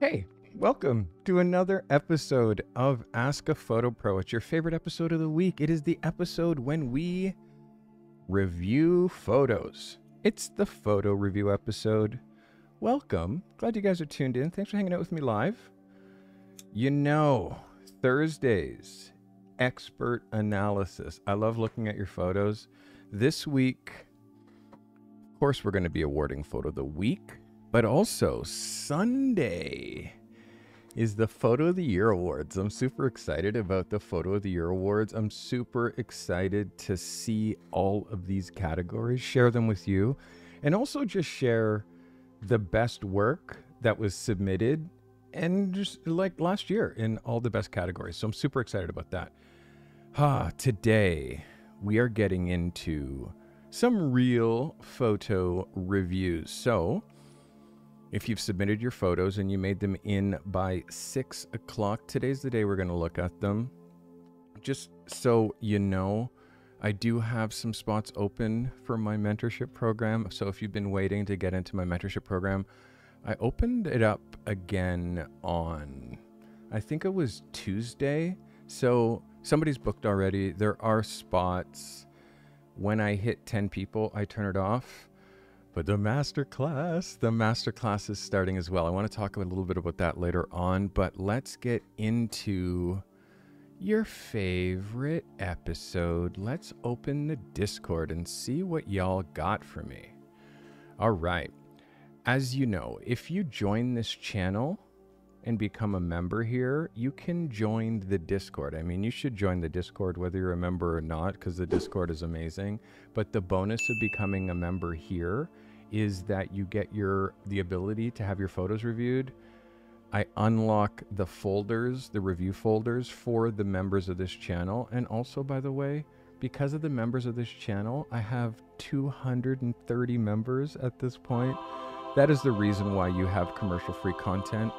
Hey, welcome to another episode of Ask a Photo Pro. It's your favorite episode of the week. It is the episode when we review photos. It's the photo review episode. Welcome. Glad you guys are tuned in. Thanks for hanging out with me live. You know, Thursdays, expert analysis. I love looking at your photos. This week, of course, we're going to be awarding Photo of the Week. But also, Sunday is the Photo of the Year Awards. I'm super excited about the Photo of the Year Awards. I'm super excited to see all of these categories, share them with you, and also just share the best work that was submitted and just like last year in all the best categories. So I'm super excited about that. Today, we are getting into some real photo reviews. So if you've submitted your photos and you made them in by 6 o'clock, today's the day we're going to look at them. Just so you know, I do have some spots open for my mentorship program. So if you've been waiting to get into my mentorship program, I opened it up again on, I think it was Tuesday. So somebody's booked already. There are spots. When I hit 10 people, I turn it off. But the masterclass is starting as well. I want to talk a little bit about that later on, but let's get into your favorite episode. Let's open the Discord and see what y'all got for me. All right. As you know, if you join this channel and become a member here, you can join the Discord. I mean, you should join the Discord whether you're a member or not, because the Discord is amazing. But the bonus of becoming a member here is that you get the ability to have your photos reviewed. I unlock the folders, the review folders for the members of this channel. And also, by the way, because of the members of this channel, I have 230 members at this point. That is the reason why you have commercial-free content.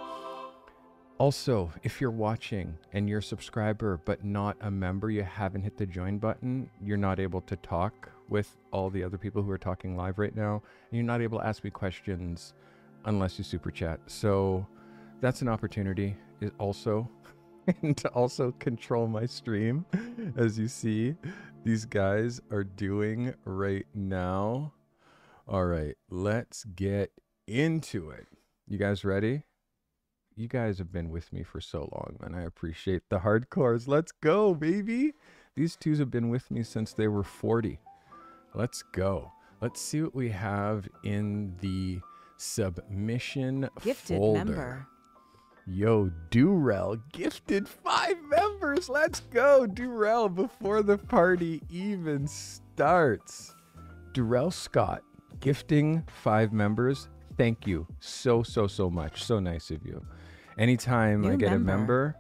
Also, if you're watching and you're a subscriber but not a member, you haven't hit the join button, you're not able to talk with all the other people who are talking live right now. And you're not able to ask me questions unless you super chat. So that's an opportunity also, and to also control my stream, as you see these guys are doing right now. All right, let's get into it. You guys ready? You guys have been with me for so long, and I appreciate the hardcores. Let's go, baby. These twos have been with me since they were 40. Let's go. Let's see what we have in the submission gifted folder. Member. Yo, Durell gifted 5 members. Let's go, Durell, before the party even starts. Durell Scott gifting 5 members. Thank you so much. So nice of you. Anytime I get a member,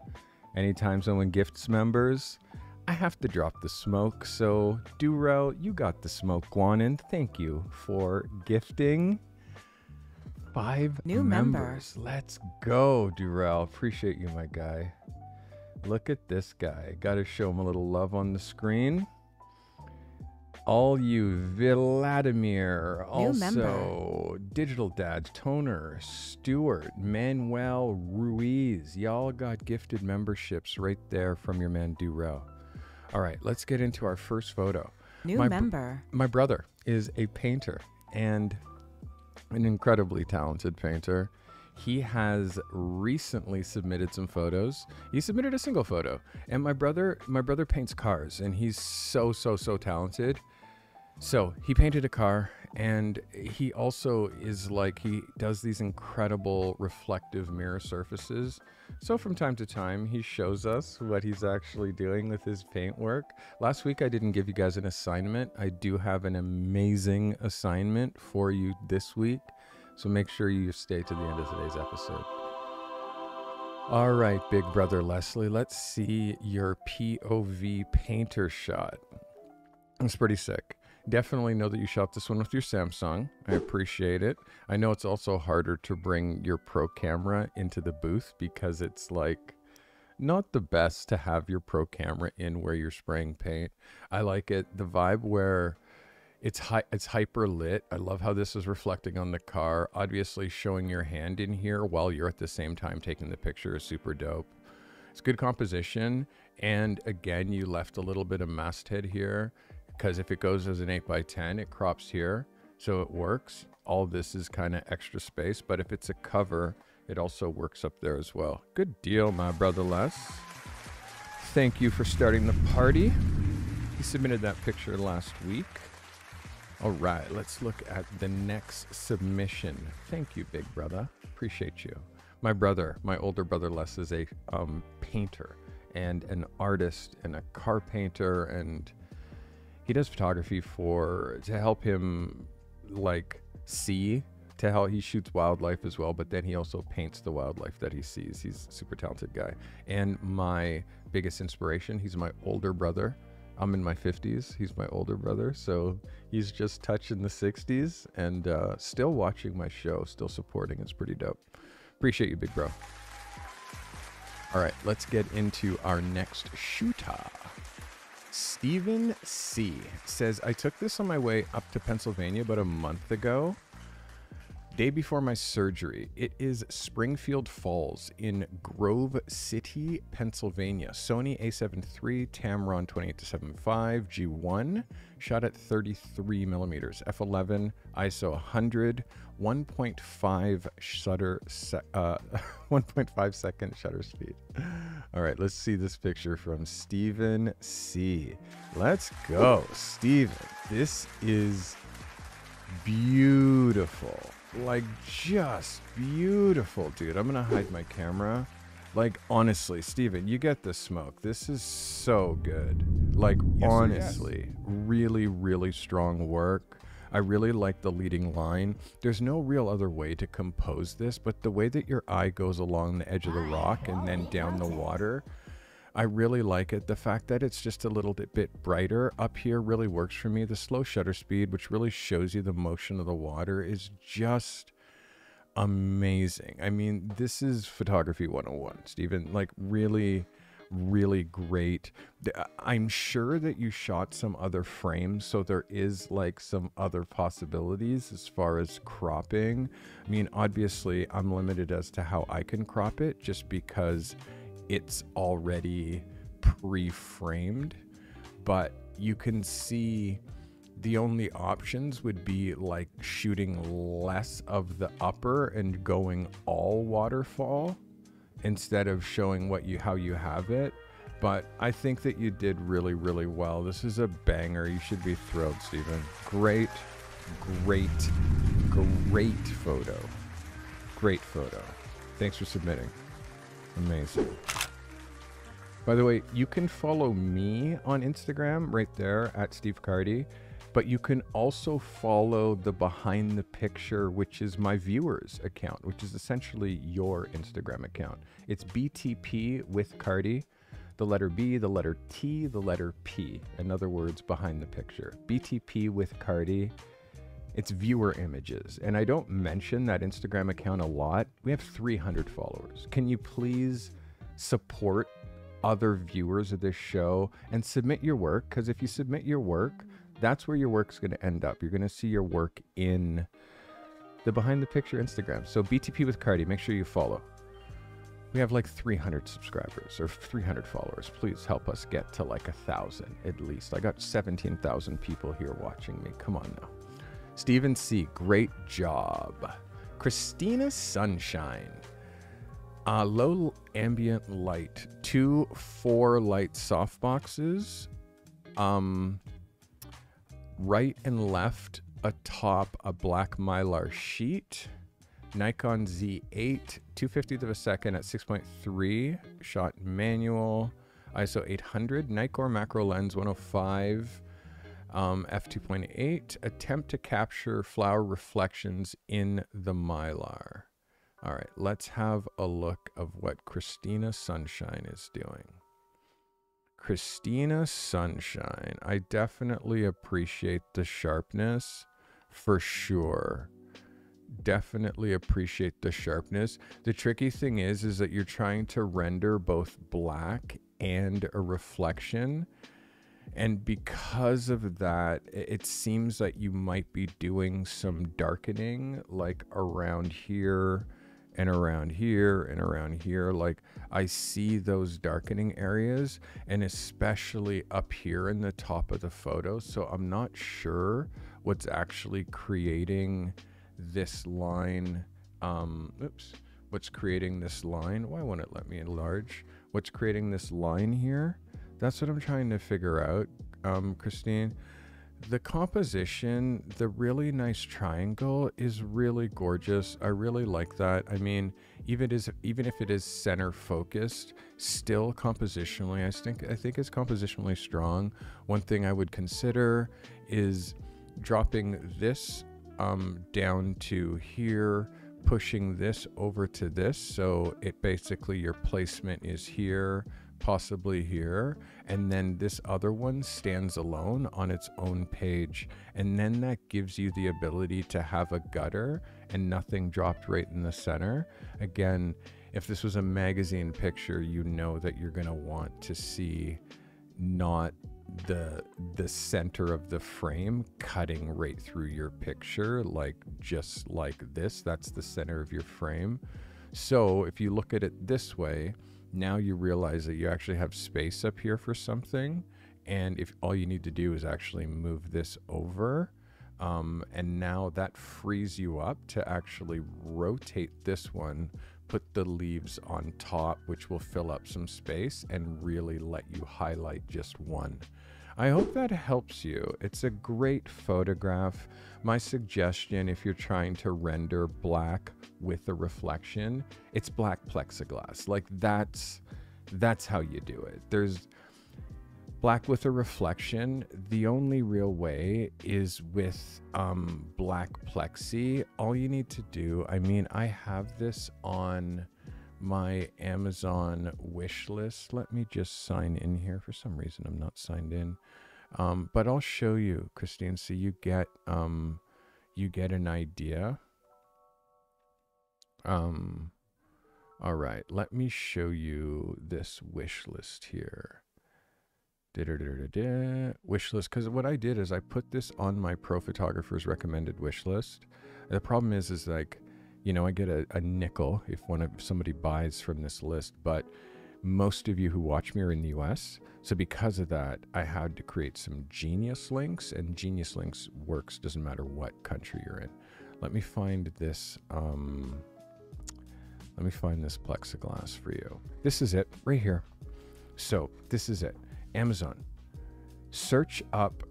anytime someone gifts members, I have to drop the smoke. So Durell, you got the smoke, Guanin. Thank you for gifting 5 new members. Let's go, Durell. Appreciate you, my guy. Look at this guy. Got to show him a little love on the screen. All you, Vladimir, also Digital Dad, Toner, Stewart, Manuel Ruiz. Y'all got gifted memberships right there from your man Durell. All right, let's get into our first photo. My brother is a painter and an incredibly talented painter. He has recently submitted some photos. He submitted a single photo. And my brother paints cars, and he's so talented. So he painted a car, and he also is like, he does these incredible reflective mirror surfaces. So from time to time, he shows us what he's actually doing with his paintwork. Last week, I didn't give you guys an assignment. I do have an amazing assignment for you this week. So make sure you stay to the end of today's episode. All right, big brother Leslie, let's see your POV painter shot. It's pretty sick. Definitely know that you shot this one with your Samsung. I appreciate it. I know it's also harder to bring your pro camera into the booth because it's like not the best to have your pro camera in where you're spraying paint. I like it. The vibe where It's hyper lit. I love how this is reflecting on the car. Obviously showing your hand in here while you're at the same time taking the picture is super dope. It's good composition. And again, you left a little bit of masthead here because if it goes as an 8x10, it crops here. So it works. All this is kind of extra space, but if it's a cover, it also works up there as well. Good deal, my brother Les. Thank you for starting the party. He submitted that picture last week. All right, let's look at the next submission. Thank you, big brother. Appreciate you. My brother, my older brother Les, is a painter and an artist and a car painter, and he does photography to help him like see, to how he shoots wildlife as well, but then he also paints the wildlife that he sees. He's a super talented guy. And my biggest inspiration, he's my older brother. I'm in my 50s, he's my older brother. So he's just touching the 60s and still watching my show, still supporting. It's pretty dope. Appreciate you, big bro. All right, let's get into our next shooter. Steven C says, I took this on my way up to Pennsylvania about a month ago, day before my surgery. It is Springfield Falls in Grove City, Pennsylvania. Sony A7 III, Tamron 28-75 G1, shot at 33mm, f/11, ISO 100, 1.5 shutter, 1.5 second shutter speed. All right, let's see this picture from Steven C. Let's go, Steven. This is beautiful. Like, just beautiful, dude. I'm gonna hide my camera. Like, honestly, Steven, you get the smoke. This is so good. Like, yes, honestly, yes. Really, really strong work. I really like the leading line. There's no real other way to compose this, but the way that your eye goes along the edge of the rock and then down the water, I really like it. The fact that it's just a little bit brighter up here really works for me. The slow shutter speed, which really shows you the motion of the water, is just amazing. I mean, this is photography 101, Steven. Like, really, really great. I'm sure that you shot some other frames, so there is like some other possibilities as far as cropping. I mean, obviously, I'm limited as to how I can crop it just because it's already pre-framed, but you can see the only options would be like shooting less of the upper and going all waterfall instead of showing how you have it. But I think that you did really, really well. This is a banger. You should be thrilled, Steven. Great, great, great photo. Great photo. Thanks for submitting. Amazing. By the way, you can follow me on Instagram right there at Steve Carty, but you can also follow the Behind the Picture, which is my viewers account, which is essentially your Instagram account. It's BTP with Cardi, the letter B, the letter T, the letter P. In other words, Behind the Picture. BTP with Cardi. It's viewer images. And I don't mention that Instagram account a lot. We have 300 followers. Can you please support other viewers of this show and submit your work? Because if you submit your work, that's where your work's going to end up. You're going to see your work in the Behind the Picture Instagram. So BTP with Cardi, make sure you follow. We have like 300 subscribers or 300 followers. Please help us get to like 1,000 at least. I got 17,000 people here watching me. Come on now. Steven C, great job. Christina Sunshine. Low ambient light, 2 4 light softboxes, right and left atop a black mylar sheet. Nikon Z8, 2/50th of a second at 6.3, shot manual, ISO 800, Nikkor Macro Lens 105, f/2.8, attempt to capture flower reflections in the mylar. All right, let's have a look of what Christina Sunshine is doing. Christina Sunshine, I definitely appreciate the sharpness for sure. Definitely appreciate the sharpness. The tricky thing is that you're trying to render both black and a reflection. And because of that, it seems that you might be doing some darkening, like around here and around here and around here. Like I see those darkening areas, and especially up here in the top of the photo. So I'm not sure what's actually creating this line. What's creating this line? Why won't it let me enlarge? What's creating this line here? That's what I'm trying to figure out, Christine. The composition, the really nice triangle is really gorgeous. I really like that. I mean, even if it is center focused, still compositionally, I think it's compositionally strong. One thing I would consider is dropping this down to here, pushing this over to this. So it basically, your placement is here, possibly here, and then this other one stands alone on its own page, and then that gives you the ability to have a gutter and nothing dropped right in the center. Again, if this was a magazine picture, you know that you're going to want to see not the center of the frame cutting right through your picture, like just like this. That's the center of your frame. So if you look at it this way, now you realize that you actually have space up here for something, and if all you need to do is actually move this over, and now that frees you up to actually rotate this one, put the leaves on top, which will fill up some space and really let you highlight just one. I hope that helps you. It's a great photograph. My suggestion, if you're trying to render black with a reflection, it's black plexiglass. Like that's how you do it. There's black with a reflection. The only real way is with black plexi. All you need to do, I mean, I have this on my Amazon wish list. Let me just sign in here. For some reason, I'm not signed in, but I'll show you, Christine, so you get an idea. All right, let me show you this wish list here. Wish list, because what I did is I put this on my pro photographer's recommended wish list. The problem is like, you know, I get a nickel if somebody buys from this list, but most of you who watch me are in the US. So because of that, I had to create some Genius Links, and Genius Links works, doesn't matter what country you're in. Let me find this. Let me find this plexiglass for you. This is it right here. So this is it. Amazon, search up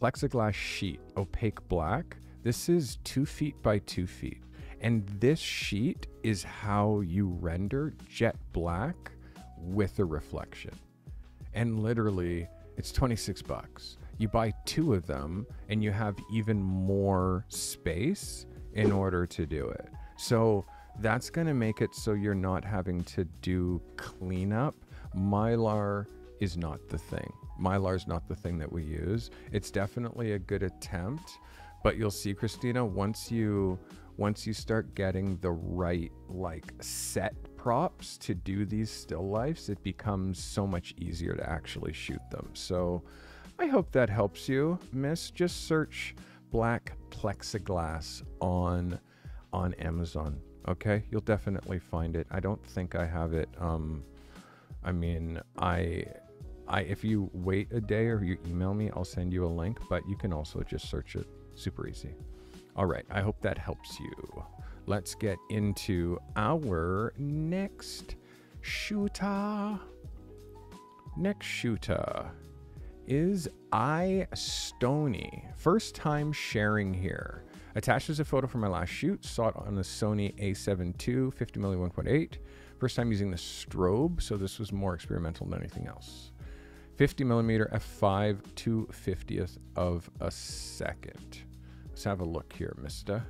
plexiglass sheet, opaque black. This is 2 feet by 2 feet. And this sheet is how you render jet black with a reflection. And literally, it's 26 bucks. You buy 2 of them and you have even more space in order to do it. So that's gonna make it so you're not having to do cleanup. Mylar is not the thing. Mylar is not the thing that we use. It's definitely a good attempt, but you'll see, Christina, once you start getting the right like set props to do these still lifes, it becomes so much easier to actually shoot them. So I hope that helps you, miss. Just search black plexiglass on Amazon, okay? You'll definitely find it. I don't think I have it. I mean, I if you wait a day or you email me, I'll send you a link, but you can also just search it. Super easy. All right, I hope that helps you. Let's get into our next shooter. Next shooter is iStony. First time sharing here. Attached is a photo from my last shoot, saw it on the Sony A7 II, 50mm 1.8. First time using the strobe, so this was more experimental than anything else. 50mm f5, 2/50th of a second. Let's have a look here, mister.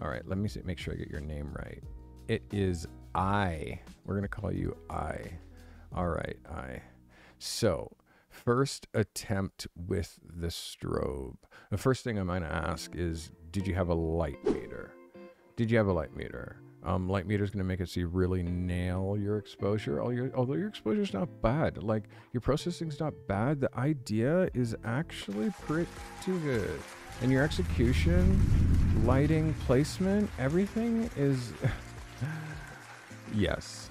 All right, let me see, make sure I get your name right. It is I. We're going to call you I. All right, I. So, first attempt with the strobe. The first thing I'm going to ask is, did you have a light meter? Did you have a light meter? Light meter is going to make it so you really nail your exposure. Although your exposure is not bad, like your processing is not bad, the idea is actually pretty good, and your execution, lighting, placement, everything is. Yes,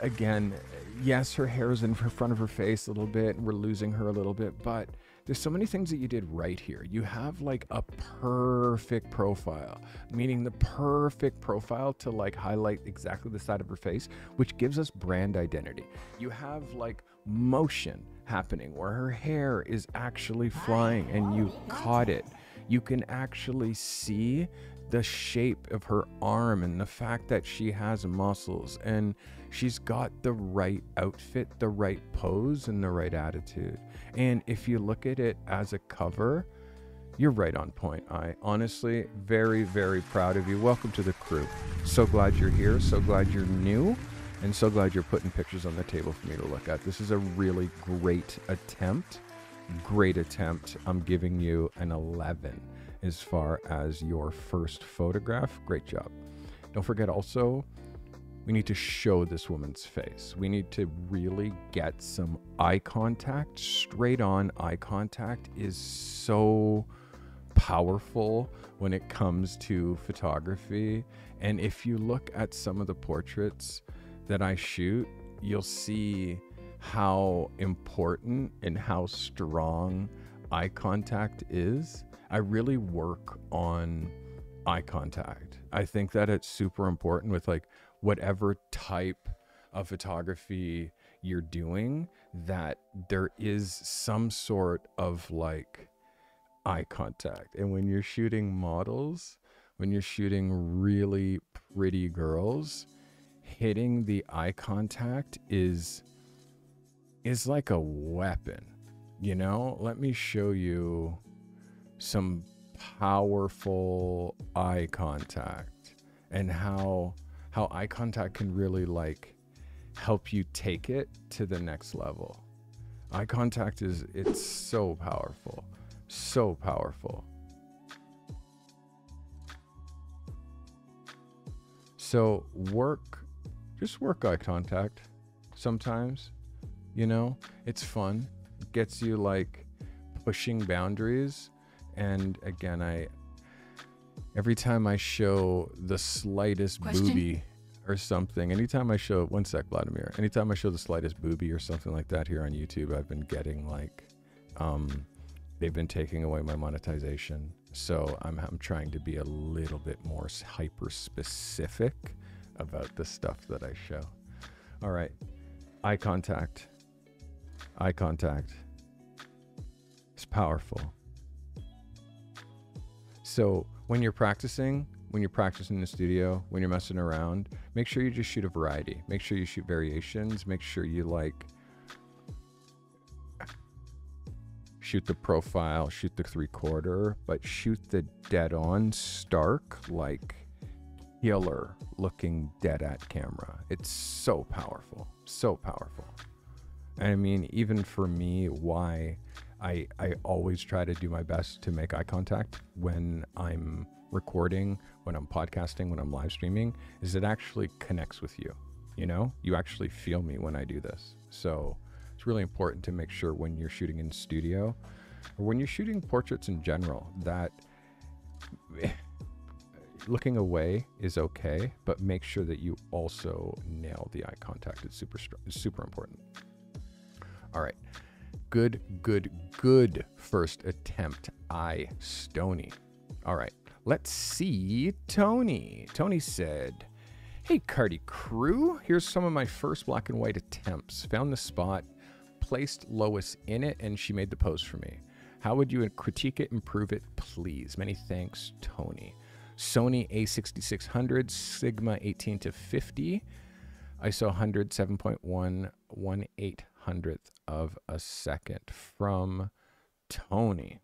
again, yes, her hair is in front of her face a little bit, and we're losing her a little bit, but there's so many things that you did right here. You have like a perfect profile, meaning the perfect profile to like highlight exactly the side of her face, which gives us brand identity. You have like motion happening where her hair is actually flying and you caught it. You can actually see the shape of her arm and the fact that she has muscles, and she's got the right outfit, the right pose, and the right attitude. And if you look at it as a cover, you're right on point. I honestly very, very proud of you. Welcome to the crew. So glad you're here. So glad you're new, and so glad you're putting pictures on the table for me to look at. This is a really great attempt. Great attempt. I'm giving you an 11. As far as your first photograph, great job. Don't forget also, we need to show this woman's face. We need to really get some eye contact. Straight on eye contact is so powerful when it comes to photography. And if you look at some of the portraits that I shoot, you'll see how important and how strong eye contact is. I really work on eye contact. I think that it's super important with like whatever type of photography you're doing, that there is some sort of like eye contact. And when you're shooting models, when you're shooting really pretty girls, hitting the eye contact is like a weapon, you know? Let me show you some powerful eye contact and how eye contact can really like help you take it to the next level. Eye contact is, it's so powerful, so powerful. So just work eye contact sometimes, you know, it's fun. It gets you like pushing boundaries. And again, every time I show the slightest booby or something, anytime I show the slightest booby or something like that here on YouTube, I've been getting like, they've been taking away my monetization. So I'm trying to be a little bit more hyper specific about the stuff that I show. All right, eye contact. Eye contact. It's powerful. So when you're practicing in the studio, when you're messing around, make sure you just shoot a variety. Make sure you shoot variations. Make sure you like shoot the profile, shoot the 3/4, but shoot the dead on stark, like killer looking dead at camera. It's so powerful, so powerful. And I mean, even for me, why I always try to do my best to make eye contact when I'm recording, when I'm podcasting, when I'm live streaming, is it actually connects with you. You know, you actually feel me when I do this. So it's really important to make sure when you're shooting in studio or when you're shooting portraits in general, that looking away is okay, but make sure that you also nail the eye contact. It's super important. All right. Good first attempt, Stoney. All right, let's see Tony. Tony said, hey, Carty Crew, here's some of my first black and white attempts. Found the spot, placed Lois in it, and she made the pose for me. How would you critique it, improve it, please? Many thanks, Tony. Sony A6600, Sigma 18-50, ISO 100, 7.1, 1/800th of a second from Tony.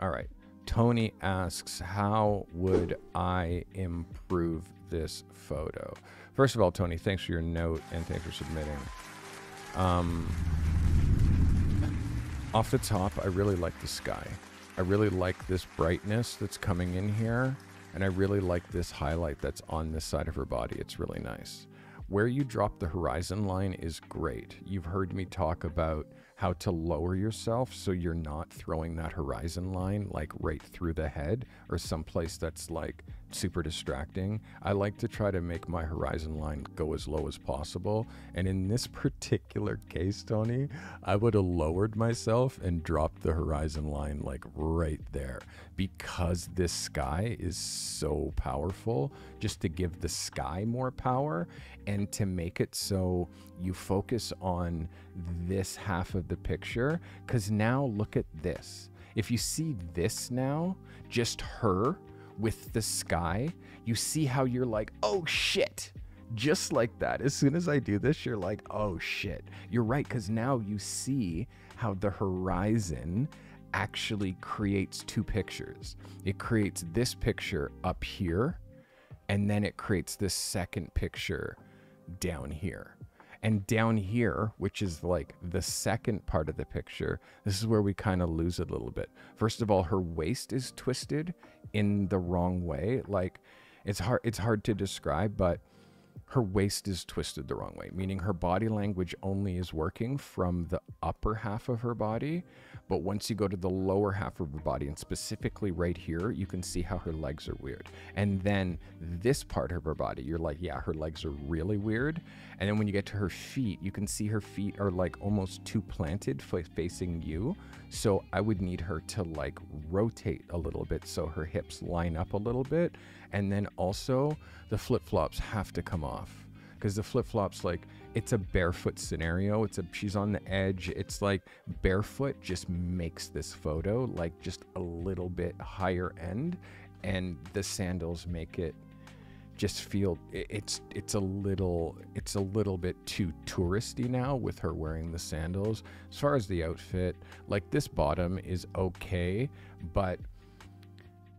All right, Tony asks, how would I improve this photo? First of all, Tony, thanks for your note and thanks for submitting. Off the top, I really like the sky. I really like this brightness that's coming in here. And I really like this highlight that's on this side of her body. It's really nice. Where you drop the horizon line is great. You've heard me talk about how to lower yourself so you're not throwing that horizon line like right through the head or someplace that's like super distracting. I like to try to make my horizon line go as low as possible. And in this particular case, Tony, I would have lowered myself and dropped the horizon line like right there, because this sky is so powerful, just to give the sky more power and to make it so you focus on this half of the picture. Because now look at this. If you see this now, just her with the sky, you see how you're like, oh shit, just like that. As soon as I do this, you're like, oh shit, you're right. Because now you see how the horizon actually creates two pictures. It creates this picture up here, and then it creates this second picture down here. And down here, which is like the second part of the picture, this is where we kind of lose it a little bit. First of all, her waist is twisted in the wrong way. Like, it's hard to describe, but her waist is twisted the wrong way, meaning her body language only is working from the upper half of her body. But once you go to the lower half of her body, and specifically right here, you can see how her legs are weird. And then this part of her body, you're like, yeah, her legs are really weird. And then when you get to her feet, you can see her feet are like almost too planted facing you. So I would need her to like rotate a little bit so her hips line up a little bit. And then also the flip-flops have to come off, because the flip-flops, like, it's a barefoot scenario. She's on the edge. It's like barefoot just makes this photo like just a little bit higher end, and the sandals make it just feel it's a little bit too touristy now with her wearing the sandals. As far as the outfit, like, this bottom is okay, but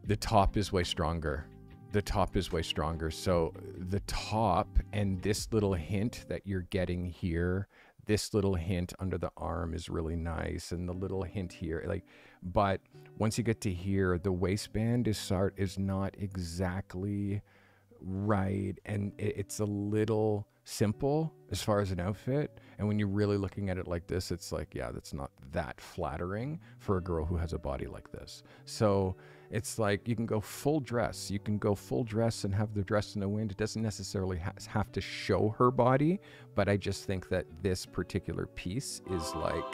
the top is way stronger. The top is way stronger. So the top and this little hint that you're getting here, this little hint under the arm is really nice, and the little hint here, like, but once you get to here, the waistband is not exactly right, and it's a little simple as far as an outfit. And when you're really looking at it like this, it's like, yeah, that's not that flattering for a girl who has a body like this. So it's like, you can go full dress. You can go full dress and have the dress in the wind. It doesn't necessarily have to show her body, but I just think that this particular piece is like,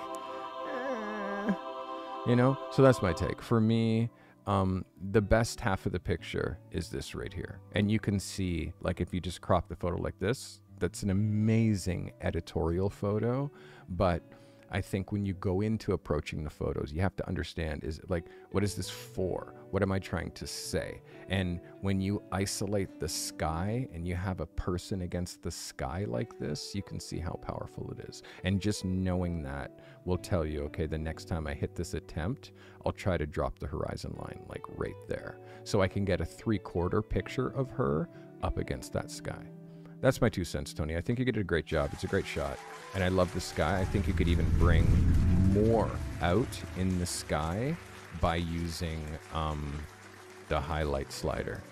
you know? So that's my take. For me, the best half of the picture is this right here. And you can see, like, if you just crop the photo like this, that's an amazing editorial photo. But I think when you go into approaching the photos, you have to understand, is like, what is this for? What am I trying to say? And when you isolate the sky and you have a person against the sky like this, you can see how powerful it is. And just knowing that will tell you, okay, the next time I hit this attempt, I'll try to drop the horizon line like right there, so I can get a 3/4 picture of her up against that sky. That's my 2 cents, Tony. I think you did a great job. It's a great shot. And I love the sky. I think you could even bring more out in the sky by using the highlight slider.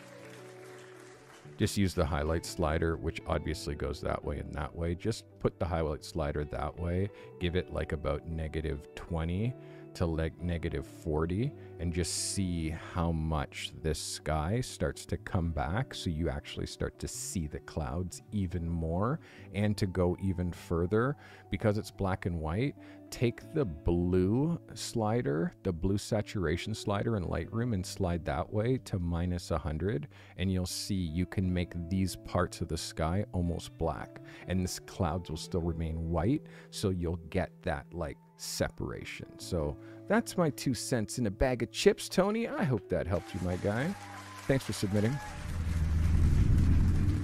Just use the highlight slider, which obviously goes that way and that way. Just put the highlight slider that way. Give it like about -20 to like -40, and just see how much this sky starts to come back, so you actually start to see the clouds even more. And to go even further, because it's black and white, take the blue slider, the blue saturation slider in Lightroom, and slide that way to -100, and you'll see you can make these parts of the sky almost black, and this clouds will still remain white, so you'll get that like separation. So that's my 2 cents in a bag of chips, Tony. I hope that helped you, my guy. Thanks for submitting.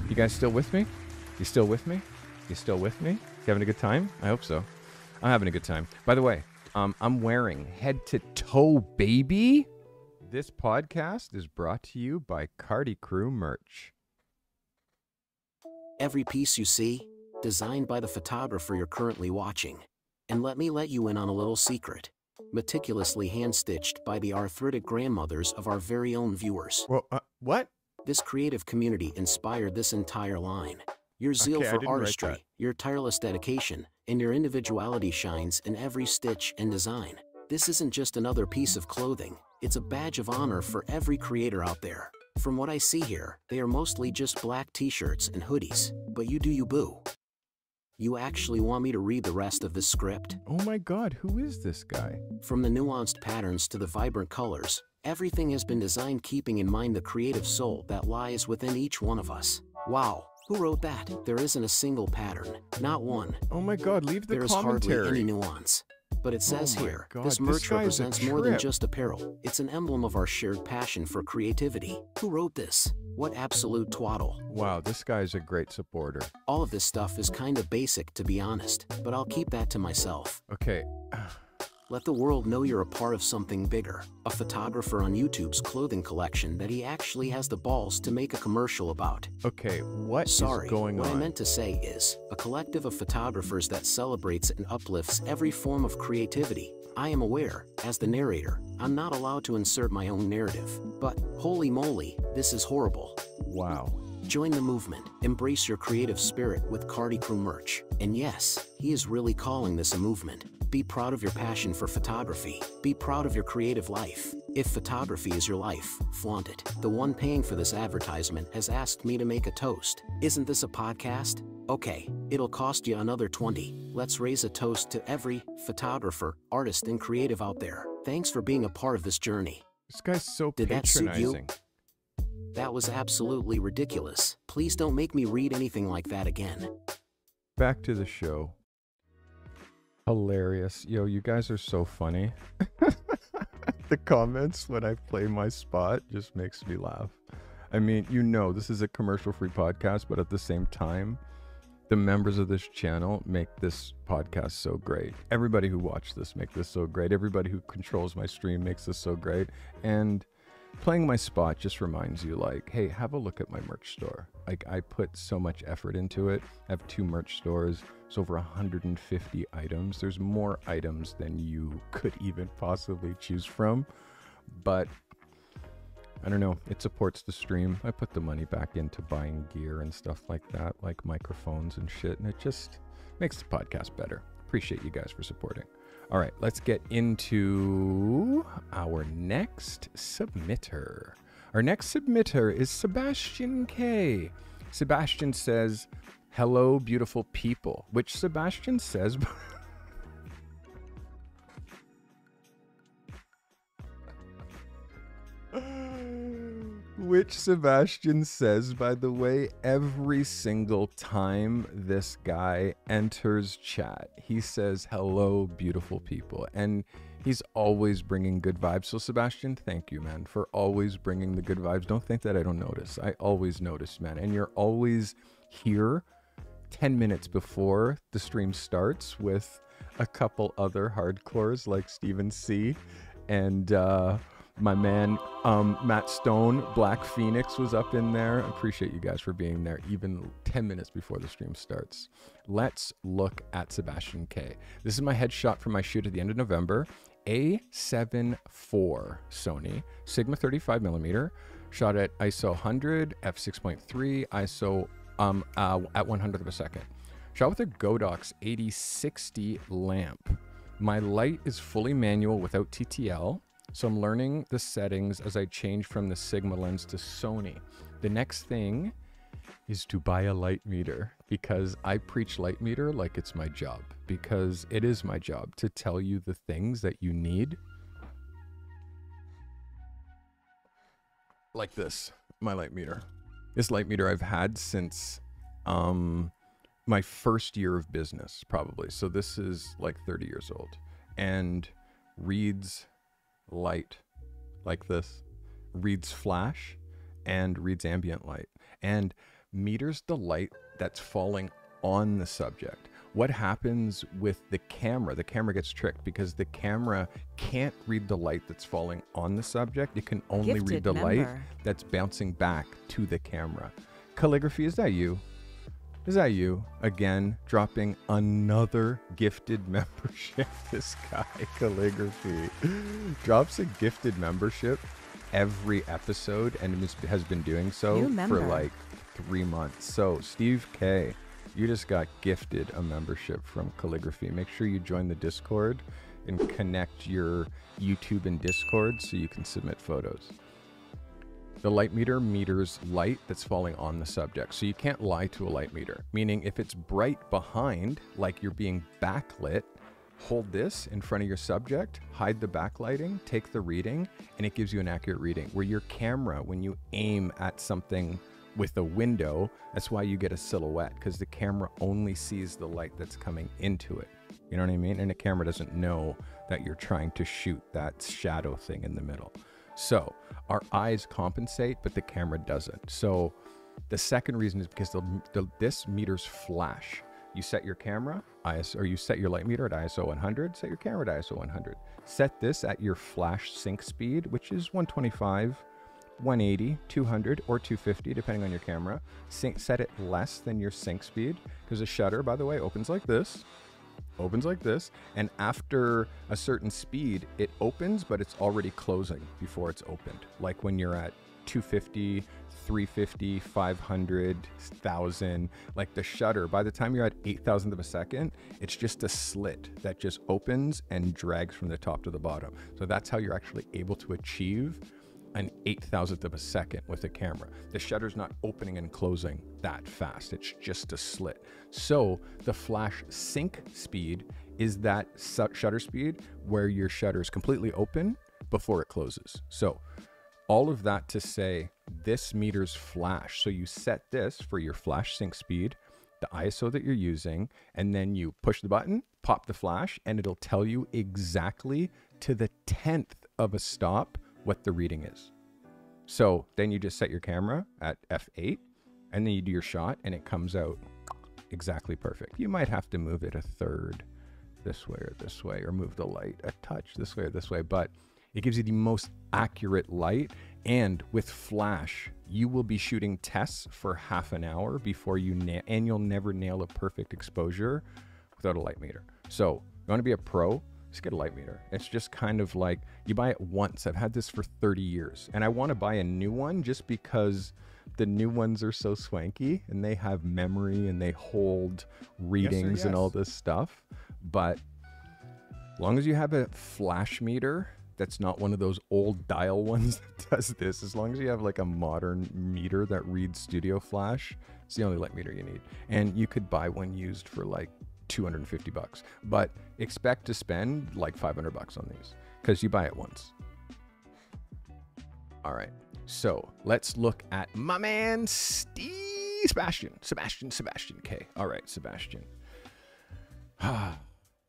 You guys still with me? You still with me? You still with me? You having a good time? I hope so. I'm having a good time. By the way, I'm wearing Head-to-Toe Baby. This podcast is brought to you by Carty Crew merch. Every piece you see, designed by the photographer you're currently watching. And let me let you in on a little secret, meticulously hand-stitched by the arthritic grandmothers of our very own viewers. Well, What? This creative community inspired this entire line. Your zeal for artistry, your tireless dedication, and your individuality shines in every stitch and design. This isn't just another piece of clothing, it's a badge of honor for every creator out there. From what I see here, they are mostly just black t-shirts and hoodies, but you do you, boo. You actually want me to read the rest of this script? Oh my god, who is this guy? From the nuanced patterns to the vibrant colors, everything has been designed keeping in mind the creative soul that lies within each one of us. Wow. Who wrote that? There isn't a single pattern, not one. Oh my god, leave the commentary. There is hardly any nuance. But it says here, this merch represents more than just apparel. It's an emblem of our shared passion for creativity. Who wrote this? What absolute twaddle. Wow, this guy's a great supporter. All of this stuff is kinda basic, to be honest, but I'll keep that to myself. Okay. Let the world know you're a part of something bigger. A photographer on YouTube's clothing collection that he actually has the balls to make a commercial about. Okay, what is going on? What I meant to say is, a collective of photographers that celebrates and uplifts every form of creativity. I am aware, as the narrator, I'm not allowed to insert my own narrative. But, holy moly, this is horrible. Wow. Join the movement, embrace your creative spirit with Carty Crew merch. And yes, he is really calling this a movement. Be proud of your passion for photography. Be proud of your creative life. If photography is your life, flaunt it. The one paying for this advertisement has asked me to make a toast. Isn't this a podcast? Okay, it'll cost you another 20. Let's raise a toast to every photographer, artist, and creative out there. Thanks for being a part of this journey. This guy's so patronizing. Did that suit you? That was absolutely ridiculous. Please don't make me read anything like that again. Back to the show. Hilarious. Yo, you guys are so funny. The comments when I play my spot just makes me laugh. I mean, you know, this is a commercial-free podcast, but at the same time, the members of this channel make this podcast so great. Everybody who watched this makes this so great. Everybody who controls my stream makes this so great. And playing my spot just reminds you, like, hey, have a look at my merch store. Like, I put so much effort into it. I have 2 merch stores. It's over 150 items. There's more items than you could even possibly choose from. But I don't know, it supports the stream. I put the money back into buying gear and stuff like that, like microphones and shit, and it just makes the podcast better. Appreciate you guys for supporting. All right, let's get into our next submitter. Our next submitter is Sebastian K. Sebastian says, hello, beautiful people, which Sebastian says... which Sebastian says, by the way, every single time this guy enters chat, he says, hello, beautiful people. And he's always bringing good vibes. So Sebastian, thank you, man, for always bringing the good vibes. Don't think that I don't notice. I always notice, man. And you're always here 10 minutes before the stream starts with a couple other hardcores like Steven C. and my man Matt Stone. Black Phoenix was up in there. Appreciate you guys for being there even 10 minutes before the stream starts. Let's look at Sebastian K. This is my headshot from my shoot at the end of November. A7 IV Sony, Sigma 35mm, shot at ISO 100, f/6.3, ISO at 100th of a second. Shot with a Godox 8060 lamp. My light is fully manual without TTL, so I'm learning the settings as I change from the Sigma lens to Sony. The next thing is to buy a light meter, because I preach light meter like it's my job, because it is my job to tell you the things that you need. Like this, my light meter. This light meter I've had since my first year of business, probably. So this is like 30 years old, and reads light like this, reads flash, and reads ambient light, and meters the light that's falling on the subject. What happens with the camera? The camera gets tricked because the camera can't read the light that's falling on the subject. It can only read the light that's bouncing back to the camera. Calligraphy, is that you? Is that you? Again, dropping another gifted membership. This guy, Calligraphy, drops a gifted membership every episode and has been doing so for like 3 months. So Steve K, you just got gifted a membership from Calligraphy. Make sure you join the Discord and connect your YouTube and Discord so you can submit photos. The light meter meters light that's falling on the subject. So you can't lie to a light meter, meaning if it's bright behind, like you're being backlit, hold this in front of your subject, hide the backlighting, take the reading, and it gives you an accurate reading. Where your camera, when you aim at something with a window, that's why you get a silhouette, because the camera only sees the light that's coming into it. You know what I mean? And the camera doesn't know that you're trying to shoot that shadow thing in the middle. So our eyes compensate, but the camera doesn't. So the second reason is because this meter's flash. You set your camera, you set your light meter at ISO 100, set your camera at ISO 100. Set this at your flash sync speed, which is 125, 180, 200, or 250, depending on your camera. Set it less than your sync speed, because the shutter, by the way, opens like this, and after a certain speed, it opens, but it's already closing before it's opened. Like when you're at 250, 350, 500, 1,000, like the shutter, by the time you're at 8,000th of a second, it's just a slit that just opens and drags from the top to the bottom. So that's how you're actually able to achieve an 8,000th of a second with a camera. The shutter's not opening and closing that fast. It's just a slit. So the flash sync speed is that shutter speed where your shutter is completely open before it closes. So all of that to say, this meter's flash. So you set this for your flash sync speed, the ISO that you're using, and then you push the button, pop the flash, and it'll tell you exactly to the 10th of a stop what the reading is. So then you just set your camera at F8 and then you do your shot and it comes out exactly perfect. You might have to move it a third this way, or move the light a touch this way or this way, but it gives you the most accurate light. And with flash, you will be shooting tests for half an hour before you nail, and you'll never nail a perfect exposure without a light meter. So you want to be a pro? Just get a light meter. It's just kind of like, you buy it once. I've had this for 30 years and I want to buy a new one just because the new ones are so swanky and they have memory and they hold readings and all this stuff. But as long as you have a flash meter that's not one of those old dial ones that does this, as long as you have like a modern meter that reads studio flash, it's the only light meter you need. And you could buy one used for like $250 bucks, but expect to spend like 500 bucks on these because you buy it once. All right, so let's look at my man Steve Sebastian K. All right, Sebastian.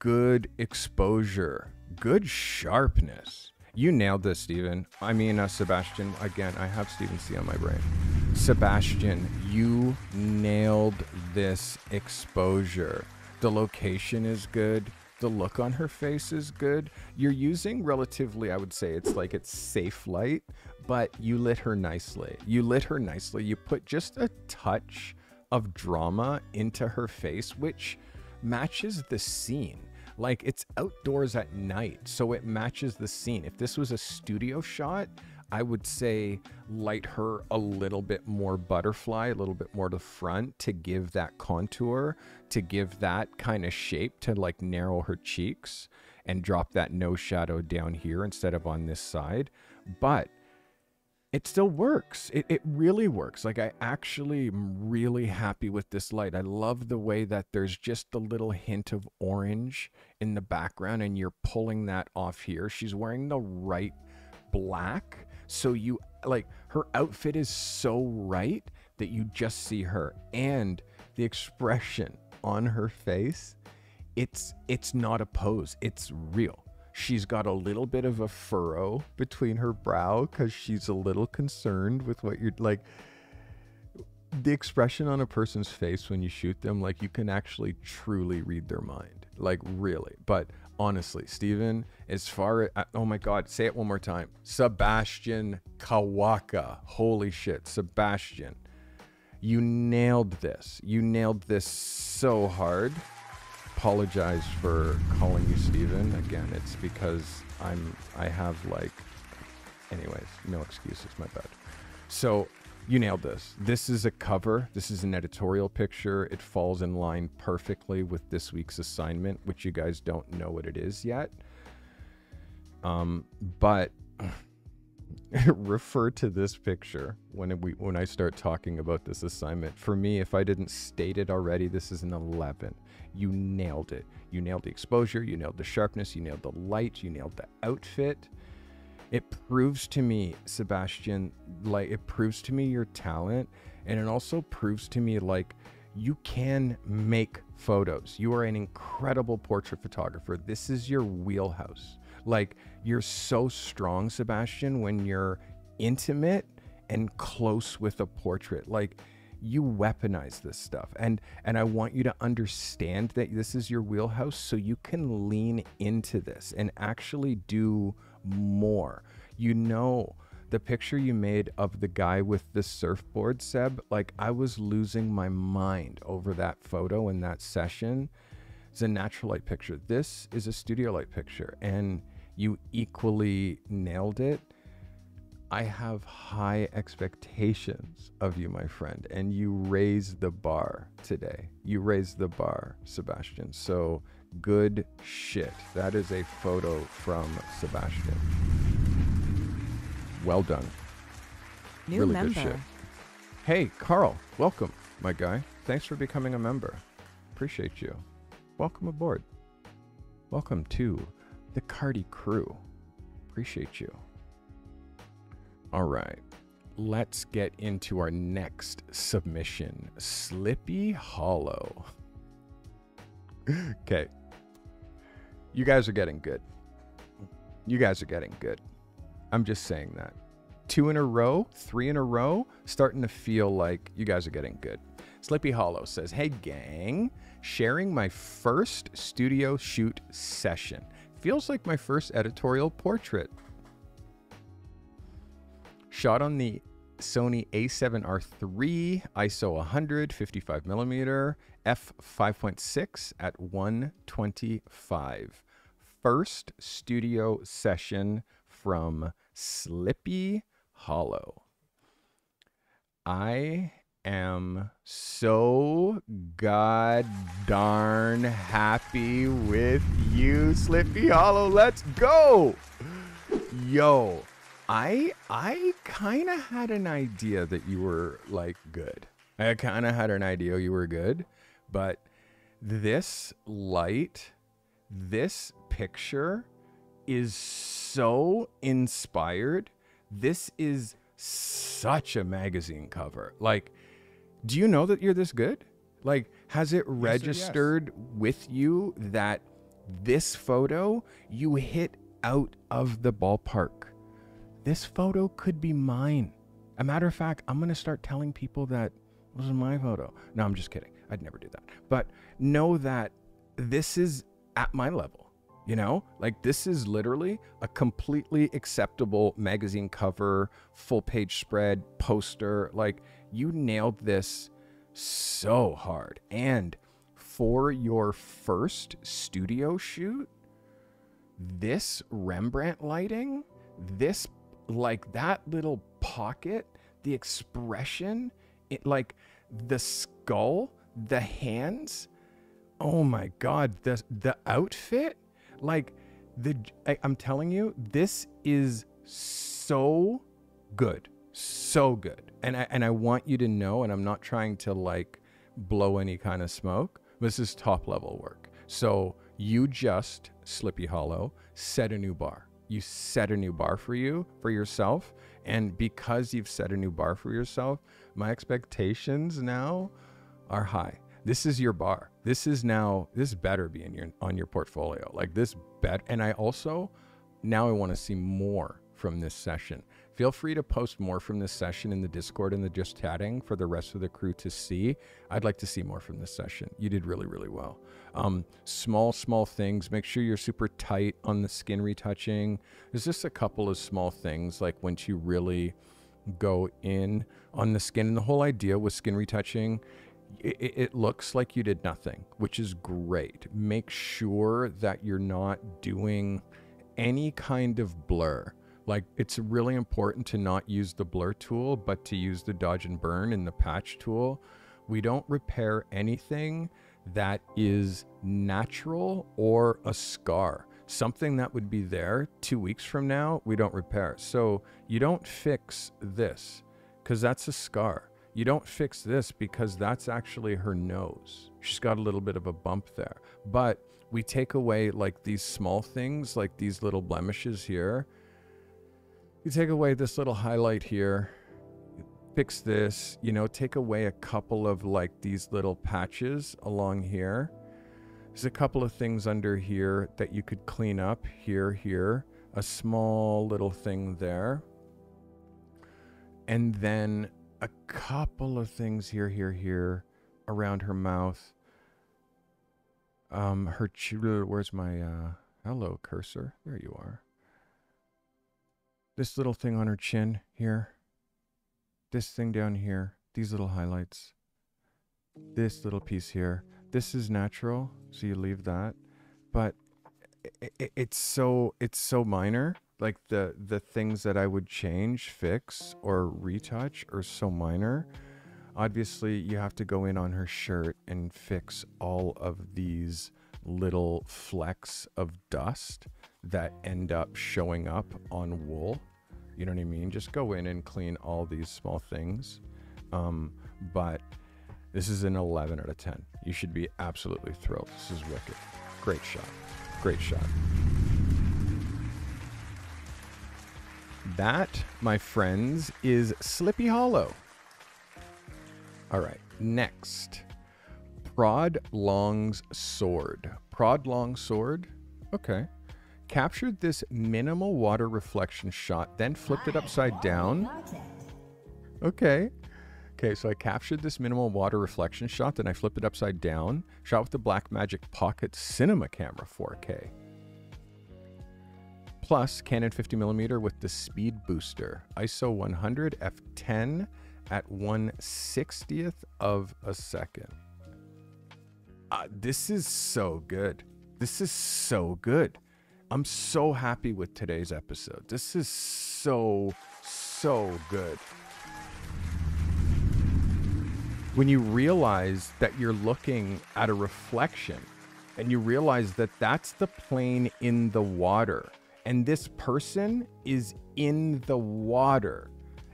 Good exposure, good sharpness. You nailed this, Steven. I mean, Sebastian. Again, I have Steven C on my brain. Sebastian, you nailed this exposure. The location is good. The look on her face is good. You're using relatively, I would say it's safe light, but you lit her nicely. You lit her nicely. You put just a touch of drama into her face, which matches the scene. Like, it's outdoors at night, so it matches the scene. If this was a studio shot, I would say light her a little bit more butterfly, a little bit more to front to give that contour, to give that kind of shape, to like narrow her cheeks and drop that nose shadow down here instead of on this side. But it still works. It really works. Like, I actually am really happy with this light. I love the way that there's just a little hint of orange in the background and you're pulling that off here. She's wearing the right black. So you, like, her outfit is so right that you just see her, and the expression on her face, it's not a pose, it's real. She's got a little bit of a furrow between her brow because she's a little concerned with what you're, like, the expression on a person's face when you shoot them, like, you can actually truly read their mind, like, really. But honestly, Steven, as far as, oh my God, say it one more time. Sebastian Kawaka. Holy shit, Sebastian. You nailed this. You nailed this so hard. Apologize for calling you Steven. Again, it's because I have like Anyways, no excuses, my bad. So you nailed this. This is a cover. This is an editorial picture. It falls in line perfectly with this week's assignment, which you guys don't know what it is yet. But refer to this picture when I start talking about this assignment. For me, if I didn't state it already, this is an 11. You nailed it. You nailed the exposure. You nailed the sharpness. You nailed the light. You nailed the outfit. It proves to me, Sebastian, like, it proves to me your talent, and it also proves to me, like, you can make photos. You are an incredible portrait photographer. This is your wheelhouse. Like, you're so strong, Sebastian, when you're intimate and close with a portrait. Like, you weaponize this stuff, and I want you to understand that this is your wheelhouse, so you can lean into this and actually do more. You know, the picture you made of the guy with the surfboard, Seb, like, I was losing my mind over that photo in that session. It's a natural light picture. This is a studio light picture, and you equally nailed it. I have high expectations of you, my friend, and you raised the bar today. You raised the bar, Sebastian. So good shit. That is a photo from Sebastian. Well done. New really member. Good shit. Hey, Carl, welcome, my guy. Thanks for becoming a member. Appreciate you. Welcome aboard. Welcome to the Carty Crew. Appreciate you. All right, let's get into our next submission. Slippy Hollow. Okay. You guys are getting good. You guys are getting good. I'm just saying that. 2 in a row, 3 in a row, starting to feel like you guys are getting good. Slippy Hollow says, hey gang, sharing my first studio shoot session. Feels like my first editorial portrait. Shot on the Sony A7R3, ISO 100, 55mm, f/5.6 at 125. First studio session from Slippy Hollow. I am so god darn happy with you, Slippy Hollow. Let's go! Yo. I kind of had an idea that you were, like, good. I kind of had an idea you were good, but this light, this picture is so inspired. This is such a magazine cover. Like, do you know that you're this good? Like, has it registered with you that this photo, you hit out of the ballpark? This photo could be mine. A matter of fact, I'm gonna start telling people that this is my photo. No, I'm just kidding. I'd never do that. But know that this is at my level, you know? Like, this is literally a completely acceptable magazine cover, full page spread, poster. Like, you nailed this so hard. And for your first studio shoot, this Rembrandt lighting, this, like, that little pocket, the expression, it, like, the skull, the hands, oh my god, the outfit, like, I'm telling you, this is so good, so good. And I want you to know, and I'm not trying to, like, blow any kind of smoke, this is top level work. So you just, Slippy Hollow, set a new bar. You set a new bar for yourself. And because you've set a new bar for yourself, my expectations now are high. This is your bar. This is now, this better be in your, on your portfolio. Like, this bet. And I also, now I want to see more from this session. Feel free to post more from this session in the Discord and the Just Chatting for the rest of the crew to see. I'd like to see more from this session. You did really, really well. Small things. Make sure you're super tight on the skin retouching. There's just a couple of small things, like, once you really go in on the skin. And the whole idea with skin retouching, it looks like you did nothing, which is great. Make sure that you're not doing any kind of blur. Like, it's really important to not use the blur tool, but to use the dodge and burn and the patch tool. We don't repair anything that is natural or a scar. Something that would be there 2 weeks from now, we don't repair. So you don't fix this because that's a scar. You don't fix this because that's actually her nose. She's got a little bit of a bump there. But we take away like these small things, like these little blemishes here. You take away this little highlight here, fix this, you know, take away a couple of like these little patches along here. There's a couple of things under here that you could clean up here, a small little thing there. And then a couple of things here, around her mouth. Her chew, where's my, hello cursor? There you are. This little thing on her chin here. This thing down here. These little highlights. This little piece here. This is natural, so you leave that. But it's so minor. Like the things that I would change, fix, or retouch are so minor. Obviously, you have to go in on her shirt and fix all of these little flecks of dust that end up showing up on wool. You know what I mean? Just go in and clean all these small things. But this is an 11 out of 10. You should be absolutely thrilled. This is wicked. Great shot. Great shot. That, my friends, is Slippy Hollow. All right, next. Prod Long's Sword. Prod Long Sword? Okay. Captured this minimal water reflection shot, then flipped it upside down. Okay. Okay, so I captured this minimal water reflection shot, then I flipped it upside down. Shot with the Blackmagic Pocket Cinema Camera 4K. Plus, Canon 50mm with the Speed Booster. ISO 100 f10 at 1/60th of a second. This is so good. This is so good. I'm so happy with today's episode. This is so, so good. When you realize that you're looking at a reflection and you realize that that's the plane in the water and this person is in the water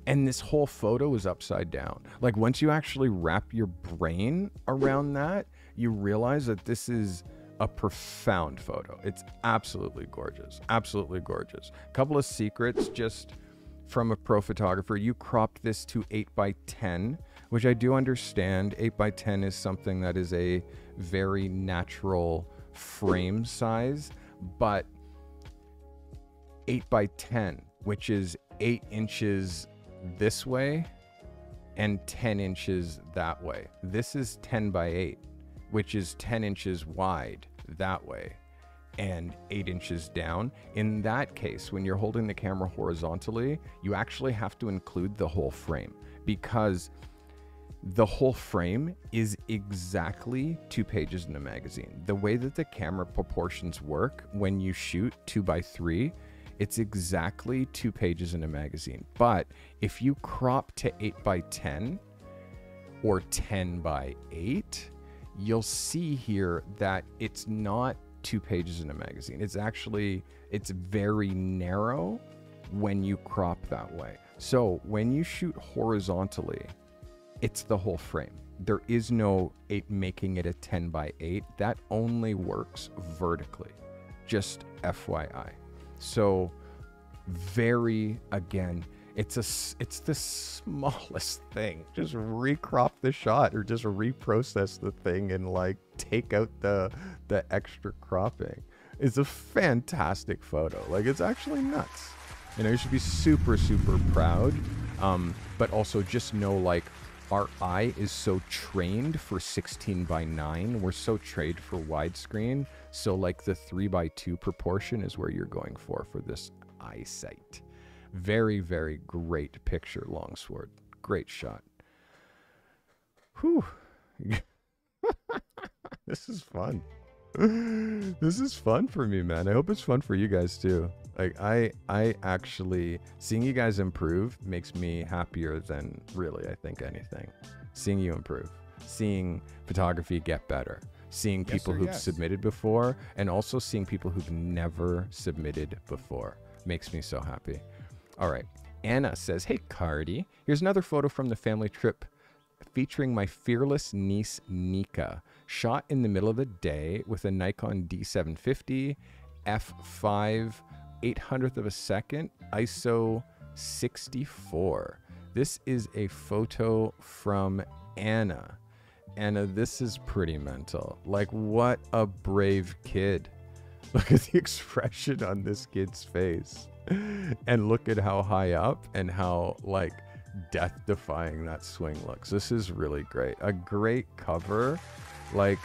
and this whole photo is upside down. Like once you actually wrap your brain around that, you realize that this is a profound photo. It's absolutely gorgeous. Absolutely gorgeous. A couple of secrets just from a pro photographer. You cropped this to 8x10, which I do understand. 8x10 is something that is a very natural frame size, but 8x10, which is 8 inches this way and 10 inches that way. This is 10x8. Which is 10 inches wide that way and 8 inches down. In that case, when you're holding the camera horizontally, you actually have to include the whole frame because the whole frame is exactly 2 pages in a magazine. The way that the camera proportions work when you shoot 2x3, it's exactly 2 pages in a magazine. But if you crop to 8x10 or 10x8, you'll see here that it's not 2 pages in a magazine. It's actually, it's very narrow when you crop that way. So when you shoot horizontally, it's the whole frame. There is no making it a 10x8. That only works vertically, just FYI. So very, again, it's the smallest thing. Just recrop the shot or just reprocess the thing and like take out the extra cropping. It's a fantastic photo. Like it's actually nuts. You know, you should be super, super proud. But also just know like our eye is so trained for 16x9. We're so trained for widescreen. So like the 3x2 proportion is where you're going for this eyesight. Very, very great picture, Longsword. Great shot. Whew. This is fun. This is fun for me, man. I hope it's fun for you guys too. Like I actually, seeing you guys improve makes me happier than really, I think, anything. Seeing you improve, seeing photography get better, seeing people who've submitted before, and also seeing people who've never submitted before makes me so happy. All right. Anna says, hey, Carty, here's another photo from the family trip featuring my fearless niece, Nika, shot in the middle of the day with a Nikon D750, f5, 800th of a second, ISO 64. This is a photo from Anna. Anna, this is pretty mental. Like, what a brave kid. Look at the expression on this kid's face. And look at how high up and how, like, death-defying that swing looks. This is really great. A great cover. Like,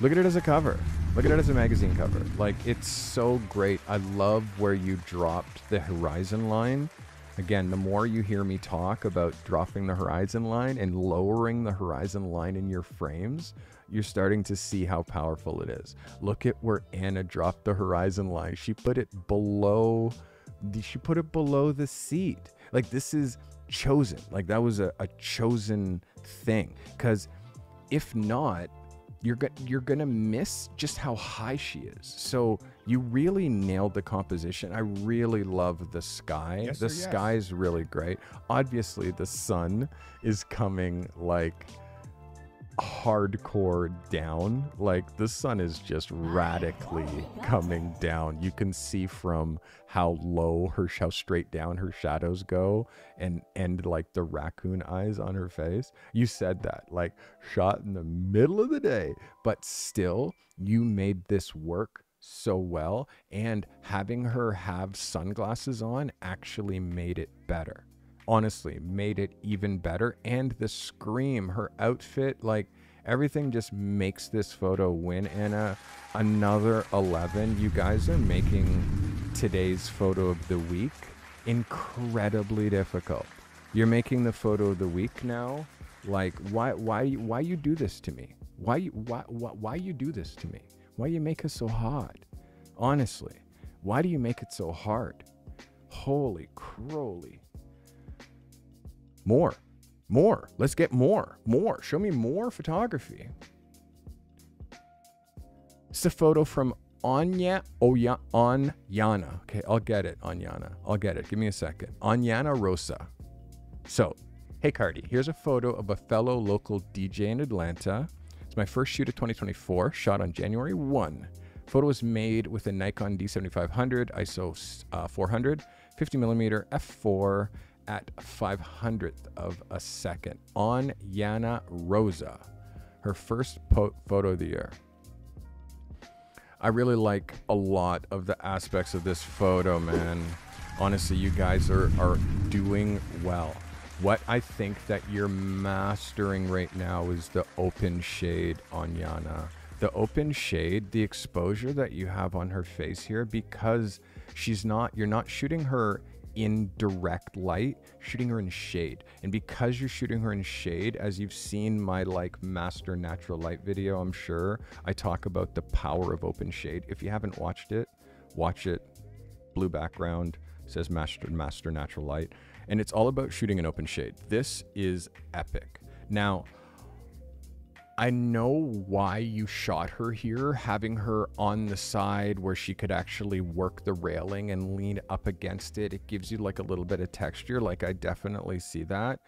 look at it as a cover. Look at it as a magazine cover. Like, it's so great. I love where you dropped the horizon line. Again, the more you hear me talk about dropping the horizon line and lowering the horizon line in your frames, you're starting to see how powerful it is. Look at where Anna dropped the horizon line. She put it below... she put it below the seat. Like, this is chosen. Like, that was a chosen thing, because if not, you're gonna miss just how high she is. So you really nailed the composition. I really love the sky. Yes, the sky is really great. Obviously the sun is coming like hardcore down. Like, the sun is just radically coming down. You can see from how low her, how straight down her shadows go, and like the raccoon eyes on her face. You said that, like, shot in the middle of the day, but still you made this work so well, and having her have sunglasses on actually made it better. Honestly, made it even better. And the scream, her outfit, like, everything just makes this photo win. Anna, another 11. You guys are making today's photo of the week incredibly difficult. You're making the photo of the week now. Like, why you do this to me? Why you do this to me? Why you make us so hot? Honestly, why do you make it so hard? Holy crowly. More, let's get more. Show me more photography. It's a photo from Anya Onyana. Okay, I'll get it, Onyana. I'll get it. Give me a second. Onyana Rosa. So, hey, Carty, here's a photo of a fellow local DJ in Atlanta. It's my first shoot of 2024, shot on January 1. Photo was made with a Nikon D7500, ISO 400, 50mm f4, at 500th of a second. On Yana Rosa, her first photo of the year. I really like a lot of the aspects of this photo, man. Honestly, you guys are doing well. What I think that you're mastering right now is the open shade on Yana. The open shade, the exposure that you have on her face here, because she's not, you're not shooting her in direct light, shooting her in shade. And because you're shooting her in shade, as you've seen my like master natural light video, I'm sure I talk about the power of open shade. If you haven't watched it, watch it. Blue background, says master natural light. And it's all about shooting in open shade. This is epic. Now, I know why you shot her here, having her on the side where she could actually work the railing and lean up against it. It gives you like a little bit of texture. Like, I definitely see that,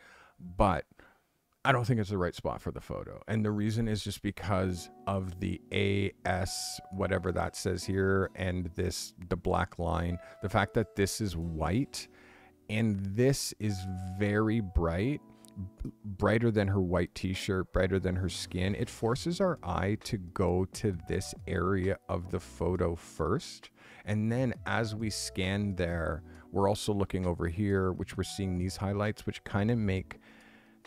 but I don't think it's the right spot for the photo. And the reason is just because of the AS, whatever that says here, and this, the black line, the fact that this is white and this is very bright. Brighter than her white t-shirt, brighter than her skin. It forces our eye to go to this area of the photo first, and then as we scan there, we're also looking over here, which we're seeing these highlights, which kind of make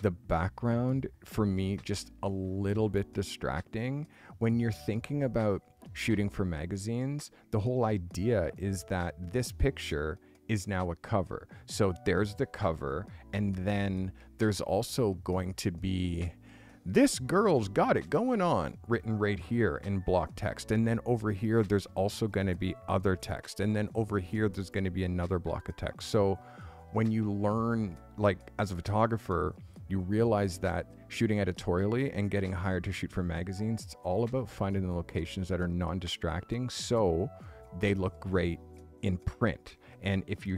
the background for me just a little bit distracting. When you're thinking about shooting for magazines, the whole idea is that this picture is now a cover. So there's the cover, and then there's also going to be "This girl's got it going on," written right here in block text. And then over here, there's also going to be other text. And then over here, there's going to be another block of text. So when you learn, like as a photographer, you realize that shooting editorially and getting hired to shoot for magazines, it's all about finding the locations that are non-distracting so they look great in print. And if you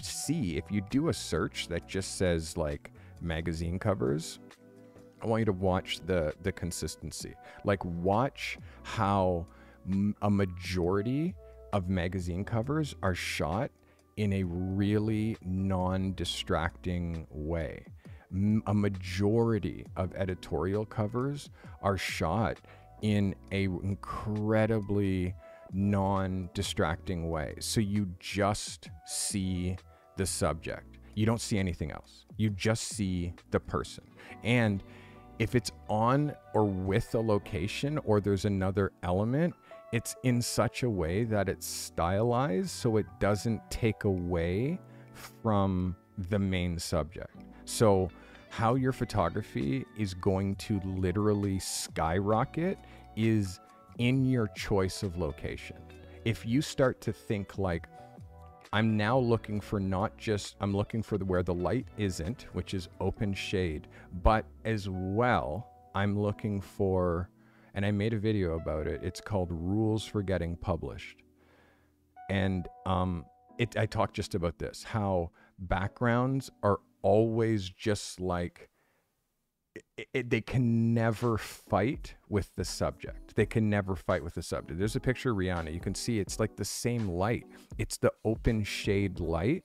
do a search that just says like magazine covers, I want you to watch the consistency. Like watch how a majority of magazine covers are shot in a really non-distracting way. A majority of editorial covers are shot in an incredibly non-distracting way. So you just see the subject. You don't see anything else. You just see the person. And if it's on or with a location or there's another element, it's in such a way that it's stylized so it doesn't take away from the main subject. So how your photography is going to literally skyrocket is in your choice of location. If you start to think like, I'm now looking for not just, I'm looking for where the light isn't, which is open shade, but as well, I'm looking for, and I made a video about it, it's called Rules for Getting Published. And I talked just about this, how backgrounds are always just like, they can never fight with the subject. They can never fight with the subject. There's a picture of Rihanna. You can see it's like the same light. It's the open shade light.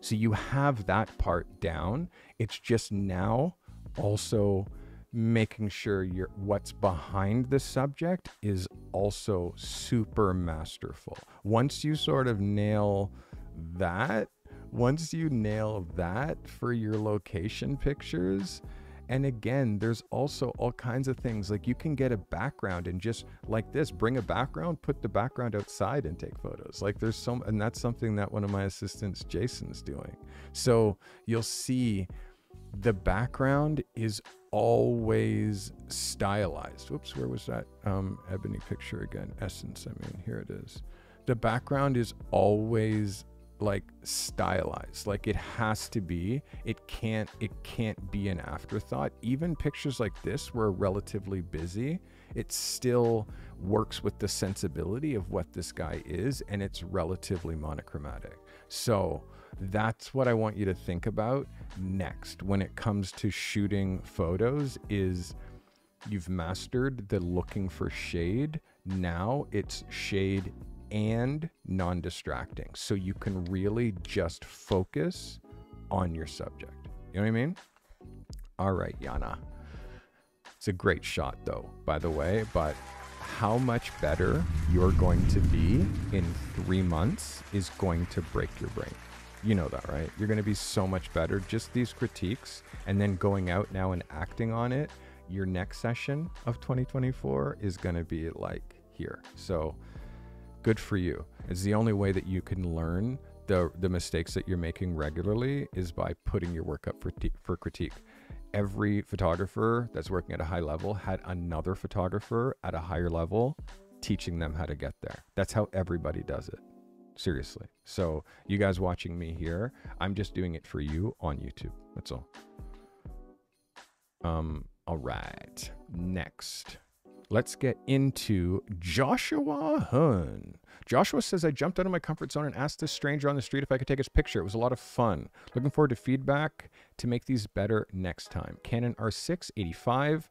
So you have that part down. It's just now also making sure what's behind the subject is also super masterful. Once you sort of nail that, once you nail that for your location pictures, and again, there's also all kinds of things like you can get a background and just like this, bring a background, put the background outside and take photos. Like there's some, and that's something that one of my assistants, Jason's doing. So you'll see the background is always stylized. Whoops, where was that ebony picture again? Essence, I mean, here it is. The background is always like stylized, like it has to be, it can't be an afterthought. Even pictures like this were relatively busy, it still works with the sensibility of what this guy is, and it's relatively monochromatic. So that's what I want you to think about next when it comes to shooting photos, is you've mastered the looking for shade. Now it's shade and non-distracting, so you can really just focus on your subject. You know what I mean? All right, Yana. It's a great shot though, by the way, but how much better you're going to be in 3 months is going to break your brain. You know that, right? You're going to be so much better. Just these critiques and then going out now and acting on it. Your next session of 2024 is going to be like here. So good for you. It's the only way that you can learn the mistakes that you're making regularly is by putting your work up for critique. Every photographer that's working at a high level had another photographer at a higher level teaching them how to get there. That's how everybody does it. Seriously. So you guys watching me here, I'm just doing it for you on YouTube. That's all. All right. Next. Let's get into Joshua Hun. Joshua says, I jumped out of my comfort zone and asked this stranger on the street if I could take his picture. It was a lot of fun. Looking forward to feedback to make these better next time. Canon R6-85,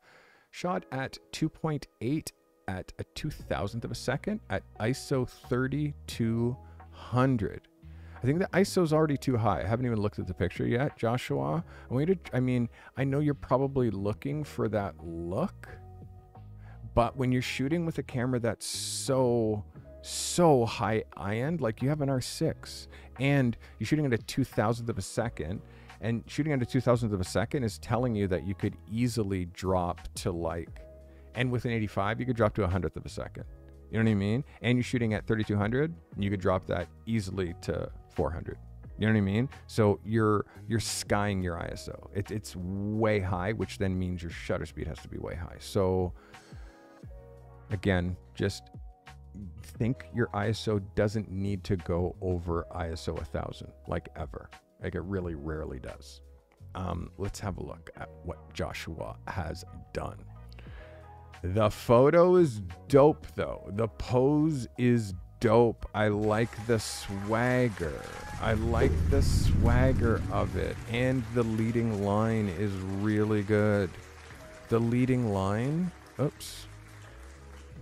shot at 2.8 at a 0.002 of a second at ISO 3200. I think the ISO is already too high. I haven't even looked at the picture yet, Joshua. I mean, I know you're probably looking for that look, but when you're shooting with a camera that's so high end, like you have an R6 and you're shooting at a 0.002 of a second, and shooting at a 0.002 of a second is telling you that you could easily drop to like, and with an 85, you could drop to 100th of a second. You know what I mean? And you're shooting at 3200, and you could drop that easily to 400. You know what I mean? So you're skying your ISO. It's way high, which then means your shutter speed has to be way high. So again, just think your ISO doesn't need to go over ISO 1000, like ever. Like it really rarely does. Let's have a look at what Joshua has done. The photo is dope though. The pose is dope. I like the swagger. I like the swagger of it. And the leading line is really good. The leading line, oops.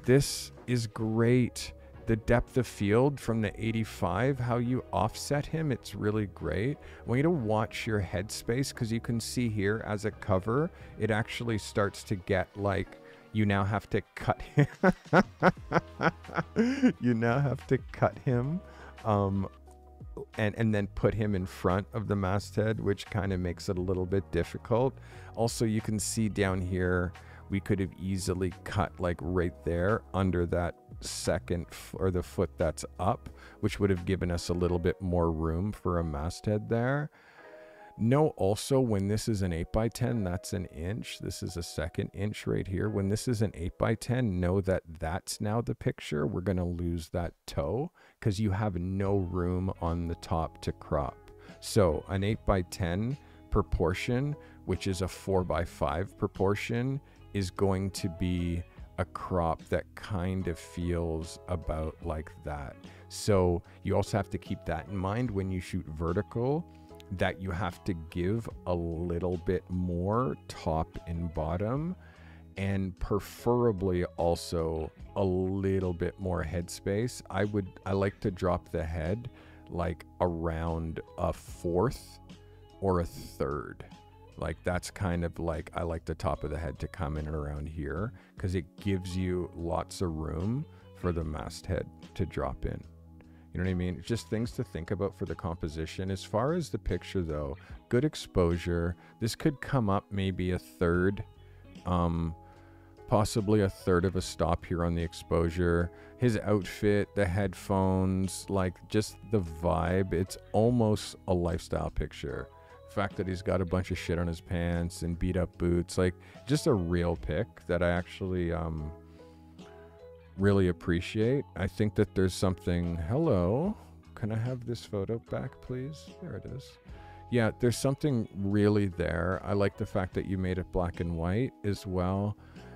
This is great. The depth of field from the 85, how you offset him, it's really great. I want you to watch your headspace because you can see here as a cover, it actually starts to get like, you now have to cut him. You now have to cut him and then put him in front of the masthead, which kind of makes it a little bit difficult. Also, you can see down here, we could have easily cut like right there under that second or the foot that's up, which would have given us a little bit more room for a masthead there. Know also when this is an 8x10, that's an inch. This is a second inch right here. When this is an 8x10, know that that's now the picture. We're gonna lose that toe because you have no room on the top to crop. So an 8x10 proportion, which is a 4x5 proportion, is going to be a crop that kind of feels about like that. So you also have to keep that in mind when you shoot vertical, that you have to give a little bit more top and bottom, and preferably also a little bit more headspace. I like to drop the head like around a fourth or a third. Like that's kind of like, I like the top of the head to come in around here because it gives you lots of room for the masthead to drop in. You know what I mean? Just things to think about for the composition. As far as the picture though, good exposure. This could come up maybe a third, possibly a third of a stop here on the exposure. His outfit, the headphones, like just the vibe. It's almost a lifestyle picture. Fact that he's got a bunch of shit on his pants and beat up boots, like just a real pick that I actually really appreciate. I think that there's something, hello, can I have this photo back please? There it is. Yeah, there's something really there. I like the fact that you made it black and white as well.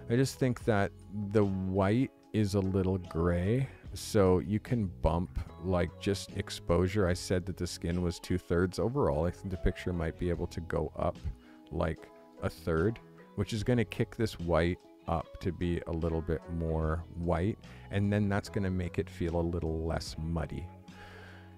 I just think that the white is a little gray, so you can bump like just exposure. I said that the skin was 2/3 overall. I think the picture might be able to go up like a third, which is going to kick this white up to be a little bit more white, and then that's going to make it feel a little less muddy.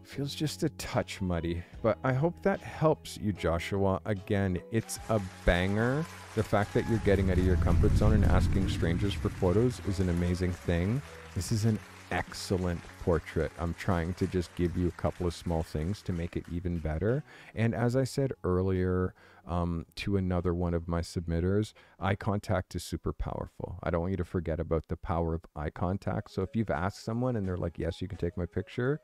It feels just a touch muddy, but I hope that helps you, Joshua. Again, it's a banger. The fact that you're getting out of your comfort zone and asking strangers for photos is an amazing thing. This is an excellent portrait. I'm trying to just give you a couple of small things to make it even better. And as I said earlier to another one of my submitters, eye contact is super powerful. I don't want you to forget about the power of eye contact. So if you've asked someone and they're like, yes, you can take my picture,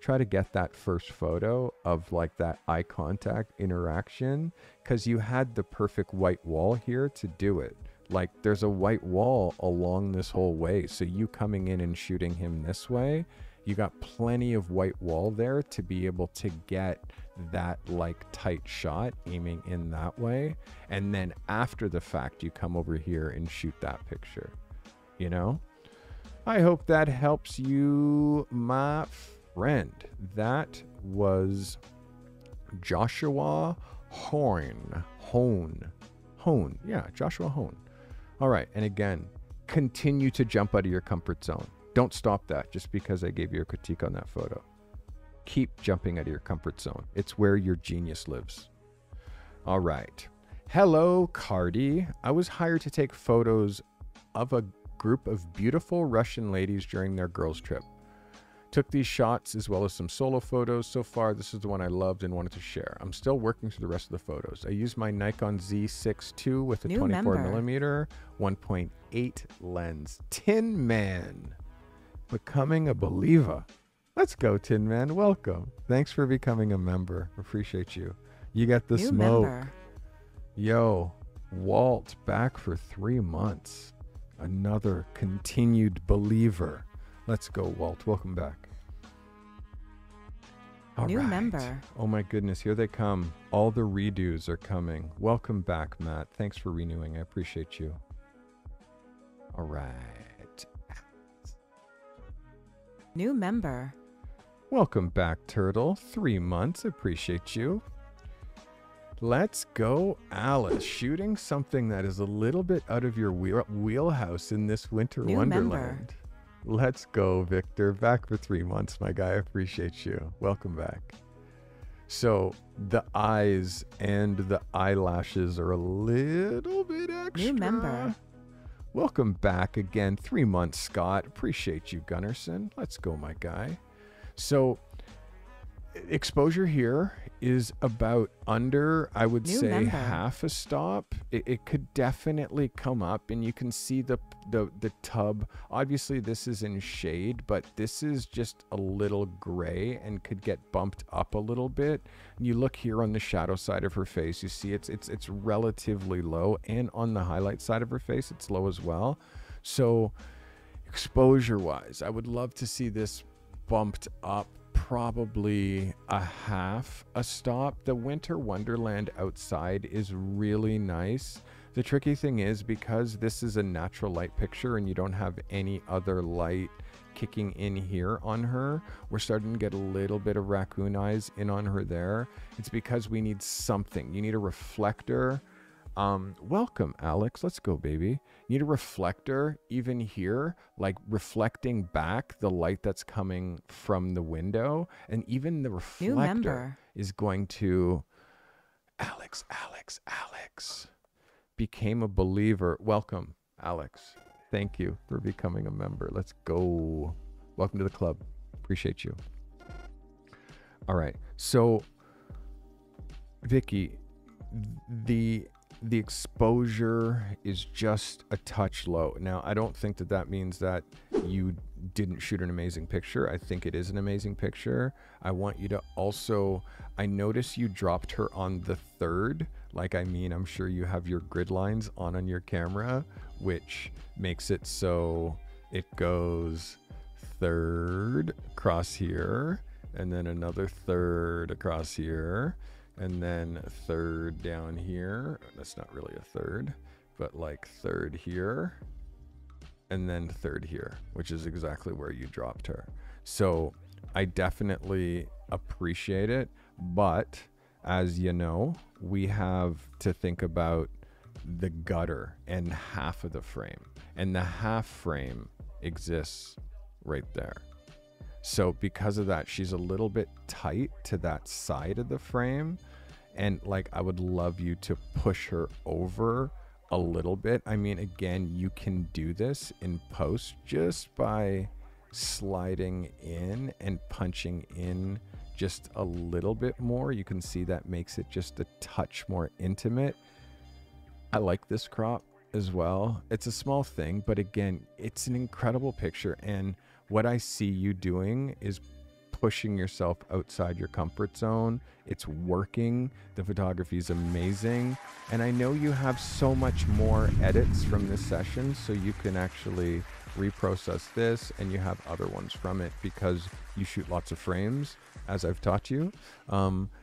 try to get that first photo of like that eye contact interaction, because you had the perfect white wall here to do it. Like there's a white wall along this whole way, so you coming in and shooting him this way, you got plenty of white wall there to be able to get that like tight shot aiming in that way. And then after the fact, you come over here and shoot that picture. You know, I hope that helps you, my friend. That was Joshua Hone. Yeah, Joshua Hone. All right, and again, continue to jump out of your comfort zone. Don't stop that just because I gave you a critique on that photo. Keep jumping out of your comfort zone. It's where your genius lives. All right. Hello, Carty. I was hired to take photos of a group of beautiful Russian ladies during their girls' trip. Took these shots as well as some solo photos. So far, this is the one I loved and wanted to share. I'm still working through the rest of the photos. I used my Nikon Z8 II with a 24mm 1.8 lens. Tin Man, becoming a believer. Let's go, Tin Man. Welcome. Thanks for becoming a member. Appreciate you. You got the smoke. Member. Yo, Walt back for 3 months. Another continued believer. Let's go, Walt. Welcome back. All new right. Member. Oh my goodness, here they come. All the redos are coming. Welcome back, Matt. Thanks for renewing. I appreciate you. All right. New member. Welcome back, Turtle. 3 months. Appreciate you. Let's go, Alice. Shooting something that is a little bit out of your wheelhouse in this winter new wonderland. Member. Let's go, Victor. Back for 3 months, my guy. I appreciate you. Welcome back. So the eyes and the eyelashes are a little bit extra. New member. Welcome back again. 3 months, Scott. Appreciate you, Gunnarsson. Let's go, my guy. So exposure here is about under, I would new say, member. Half a stop. It could definitely come up, and you can see the tub. Obviously, this is in shade, but this is just a little gray and could get bumped up a little bit. And you look here on the shadow side of her face, you see it's relatively low, and on the highlight side of her face, it's low as well. So exposure-wise, I would love to see this bumped up. Probably a half a stop. The winter wonderland outside is really nice. The tricky thing is, because this is a natural light picture and you don't have any other light kicking in here on her, we're starting to get a little bit of raccoon eyes in on her there. It's because we need something. You need a reflector. Welcome, Alex. Let's go, baby. You need a reflector even here, like reflecting back the light that's coming from the window. And even the reflector is going to... Alex became a believer. Welcome, Alex. Thank you for becoming a member. Let's go. Welcome to the club. Appreciate you. All right. So, Vicky, the exposure is just a touch low. Now, I don't think that means that you didn't shoot an amazing picture. I think it is an amazing picture. I want you to also, I notice you dropped her on the third. Like, I mean, I'm sure you have your grid lines on your camera, which makes it so it goes third across here, and then another third across here, and then a third down here. That's not really a third, but like third here, and then third here, which is exactly where you dropped her. So I definitely appreciate it, but as you know, we have to think about the gutter and half of the frame, and the half frame exists right there. So because of that, she's a little bit tight to that side of the frame. And like, I would love you to push her over a little bit. I mean, again, you can do this in post just by sliding in and punching in just a little bit more. You can see that makes it just a touch more intimate. I like this crop as well. It's a small thing, but again, it's an incredible picture. And what I see you doing is pushing yourself outside your comfort zone. It's working. The photography is amazing. And I know you have so much more edits from this session, so you can actually reprocess this, and you have other ones from it because you shoot lots of frames, as I've taught you.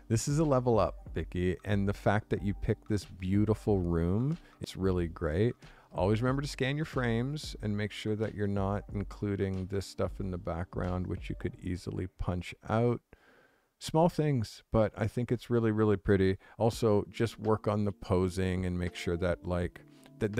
This is a level up, Vicky. And the fact that you picked this beautiful room, it's really great. Always remember to scan your frames and make sure that you're not including this stuff in the background, which you could easily punch out. Small things, but I think it's really, really pretty. Also, just work on the posing and make sure that, like,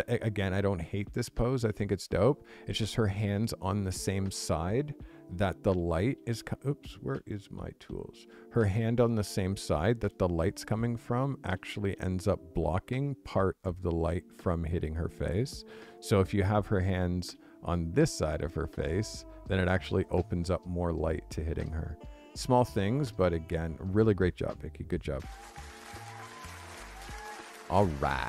again, I don't hate this pose. I think it's dope. It's just her hands on the same side that the light is, oops, where is my tools? Her hand on the same side that the light's coming from actually ends up blocking part of the light from hitting her face. So if you have her hands on this side of her face, then it actually opens up more light to hitting her. Small things, but again, really great job, Vicky. Good job. All right.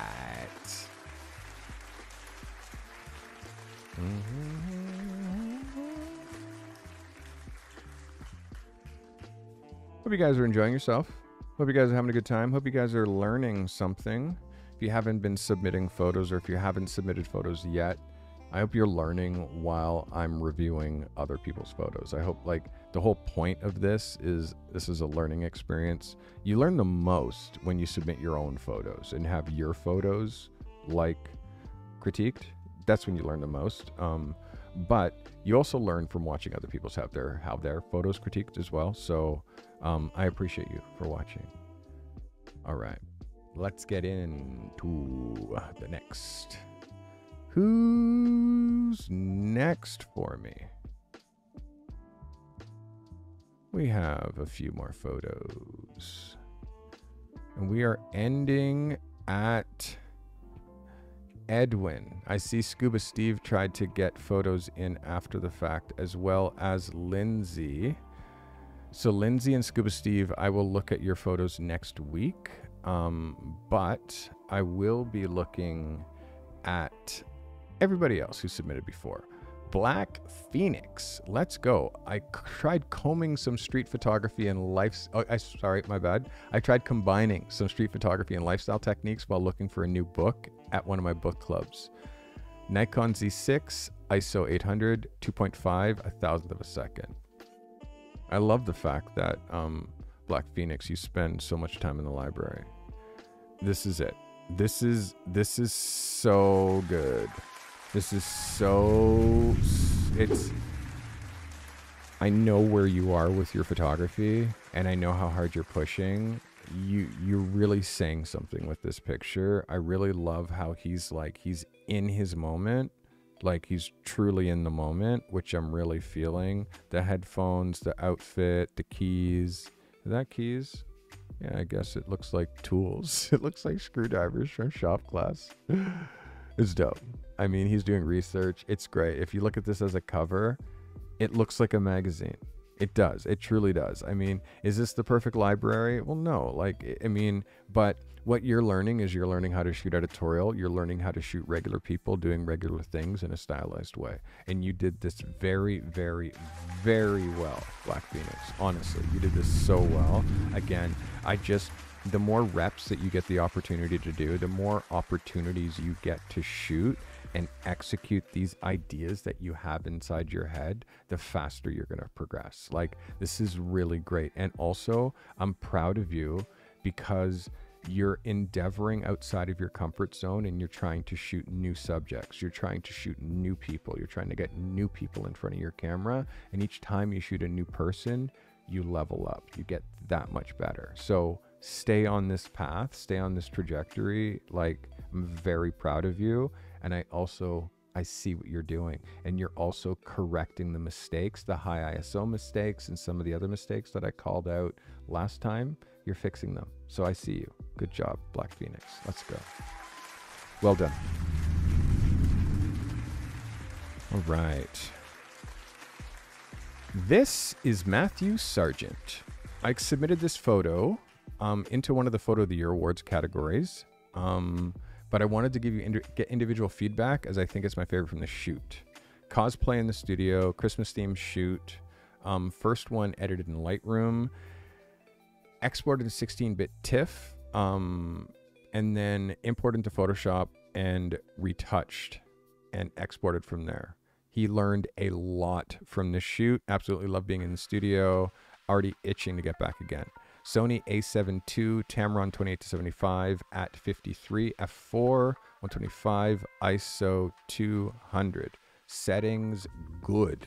Hope you guys are enjoying yourself. Hope you guys are having a good time. Hope you guys are learning something. If you haven't been submitting photos, or if you haven't submitted photos yet, I hope you're learning while I'm reviewing other people's photos. I hope, like, the whole point of this is a learning experience. You learn the most when you submit your own photos and have your photos, like, critiqued. That's when you learn the most. But you also learn from watching other people's have their photos critiqued as well. So I appreciate you for watching. All right, let's get into the next. Who's next for me? We have a few more photos. And we are ending at Edwin. I see Scuba Steve tried to get photos in after the fact, as well as Lindsay. So Lindsay and Scuba Steve, I will look at your photos next week. But I will be looking at everybody else who submitted before. Black Phoenix, let's go. I tried combing some street photography and lifestyle. Oh, sorry, my bad. I tried combining some street photography and lifestyle techniques while looking for a new book at one of my book clubs. Nikon Z6, ISO 800, 2.5, 1/1000 of a second. I love the fact that Black Phoenix, you spend so much time in the library. This is it. This is so good. This is so, it's, I know where you are with your photography, and I know how hard you're pushing. You're really saying something with this picture. I really love how he's like, he's in his moment, like he's truly in the moment, which I'm really feeling. The headphones, the outfit, the keys. Is that keys? Yeah, I guess it looks like tools. It looks like screwdrivers from shop class. It's dope. I mean, he's doing research. It's great. If you look at this as a cover, it looks like a magazine. It does. It truly does. I mean, is this the perfect library? Well, no. Like, I mean, but what you're learning is you're learning how to shoot editorial. You're learning how to shoot regular people doing regular things in a stylized way. And you did this very, very, very well, Black Phoenix. Honestly, you did this so well. Again, the more reps that you get the opportunity to do, the more opportunities you get to shoot and execute these ideas that you have inside your head, the faster you're going to progress. Like, this is really great. And also, I'm proud of you because you're endeavoring outside of your comfort zone, and you're trying to shoot new subjects. You're trying to shoot new people. You're trying to get new people in front of your camera. And each time you shoot a new person, you level up. You get that much better. So stay on this path, stay on this trajectory. Like, I'm very proud of you. And I see what you're doing, and you're also correcting the mistakes, the high ISO mistakes and some of the other mistakes that I called out last time. You're fixing them. So I see you. Good job, Black Phoenix. Let's go. Well done. All right. This is Matthew Sargent. I submitted this photo into one of the Photo of the Year Awards categories. But I wanted to give you individual feedback, as I think it's my favorite from the shoot. Cosplay in the studio, Christmas themed shoot. First one edited in Lightroom, exported in 16-bit TIFF, and then imported into Photoshop and retouched and exported from there. He learned a lot from this shoot. Absolutely love being in the studio, already itching to get back again. Sony A7 II, Tamron 28-75 at 53, f/4, 125, ISO 200. Settings good.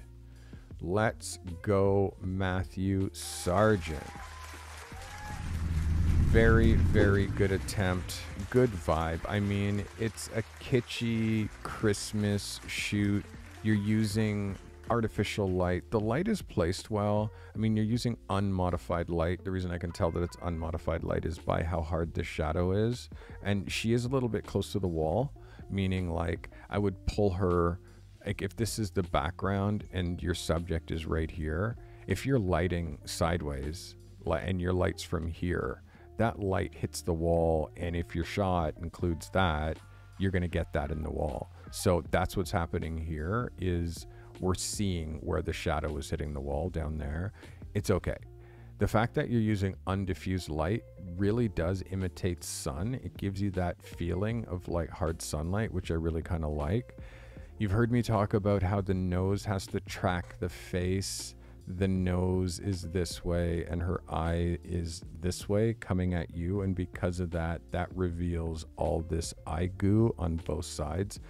Let's go, Matthew Sargent. Very, very good attempt. Good vibe. I mean, it's a kitschy Christmas shoot. You're using artificial light. The light is placed well. I mean, you're using unmodified light. The reason I can tell that it's unmodified light is by how hard the shadow is. And she is a little bit close to the wall, meaning, like, I would pull her, like, if this is the background and your subject is right here, if you're lighting sideways and your light's from here, that light hits the wall. And if your shot includes that, you're going to get that in the wall. So that's what's happening here is we're seeing where the shadow is hitting the wall down there. It's okay. The fact that you're using undiffused light really does imitate sun. It gives you that feeling of like hard sunlight, which I really kind of like. You've heard me talk about how the nose has to track the face. The nose is this way and her eye is this way coming at you. And because of that, that reveals all this eye goo on both sides.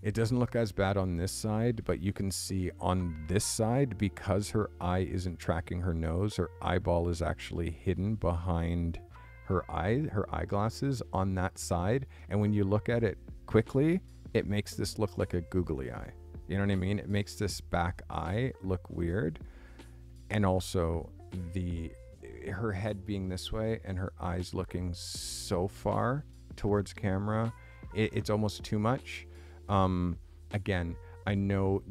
It doesn't look as bad on this side, but you can see on this side, because her eye isn't tracking her nose, her eyeball is actually hidden behind her eye, her eyeglasses on that side. And when you look at it quickly, it makes this look like a googly eye. You know what I mean? It makes this back eye look weird. And also her head being this way and her eyes looking so far towards camera, it's almost too much. Again, I know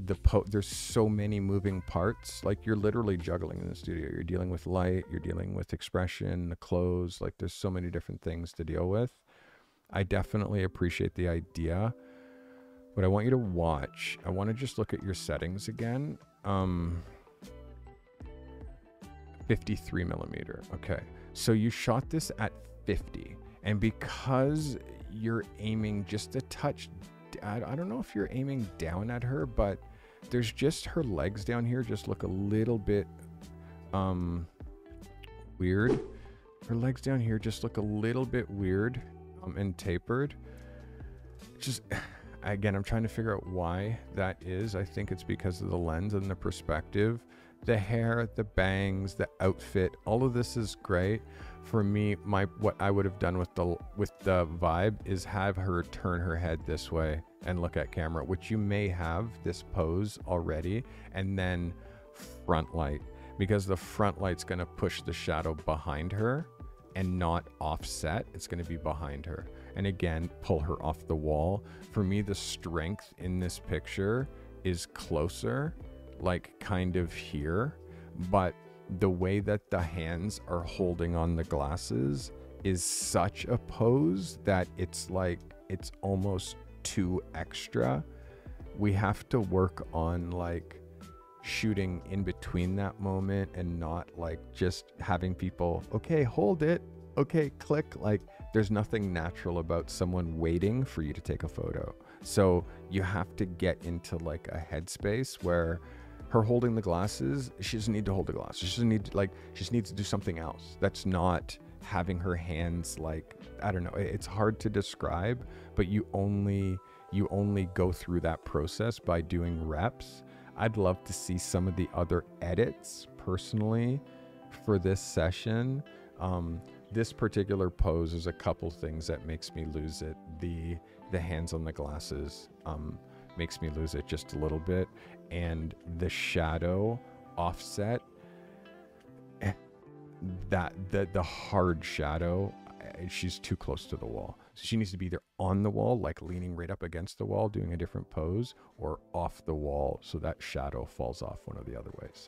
there's so many moving parts. Like, you're literally juggling in the studio. You're dealing with light, you're dealing with expression, the clothes, like there's so many different things to deal with. I definitely appreciate the idea, but I want you to watch. I want to just look at your settings again. 53mm. Okay. So you shot this at 50, and because you're aiming just a touch, I don't know if you're aiming down at her, but there's just her legs down here just look a little bit weird. Her legs down here just look a little bit weird and tapered. Just again, I'm trying to figure out why that is. I think it's because of the lens and the perspective. The hair, the bangs, the outfit, all of this is great. For me, what I would have done with the vibe is have her turn her head this way and look at camera, which you may have this pose already, and then front light, because the front light's going to push the shadow behind her and not offset. It's going to be behind her. And again, pull her off the wall. For me, the strength in this picture is closer, like kind of here, but the way that the hands are holding on the glasses is such a pose that it's like, it's almost too extra. We have to work on like shooting in between that moment and not like just having people, okay, hold it, okay, click. Like, there's nothing natural about someone waiting for you to take a photo. So you have to get into like a headspace where her holding the glasses, she doesn't need to hold the glasses. She doesn't need to, like, she just needs to do something else. That's not having her hands, like, I don't know. It's hard to describe, but you only go through that process by doing reps. I'd love to see some of the other edits personally for this session. This particular pose is a couple things that makes me lose it. The hands on the glasses makes me lose it just a little bit. And the shadow offset, that the hard shadow, she's too close to the wall. So she needs to be either on the wall, like leaning right up against the wall, doing a different pose, or off the wall so that shadow falls off one of the other ways.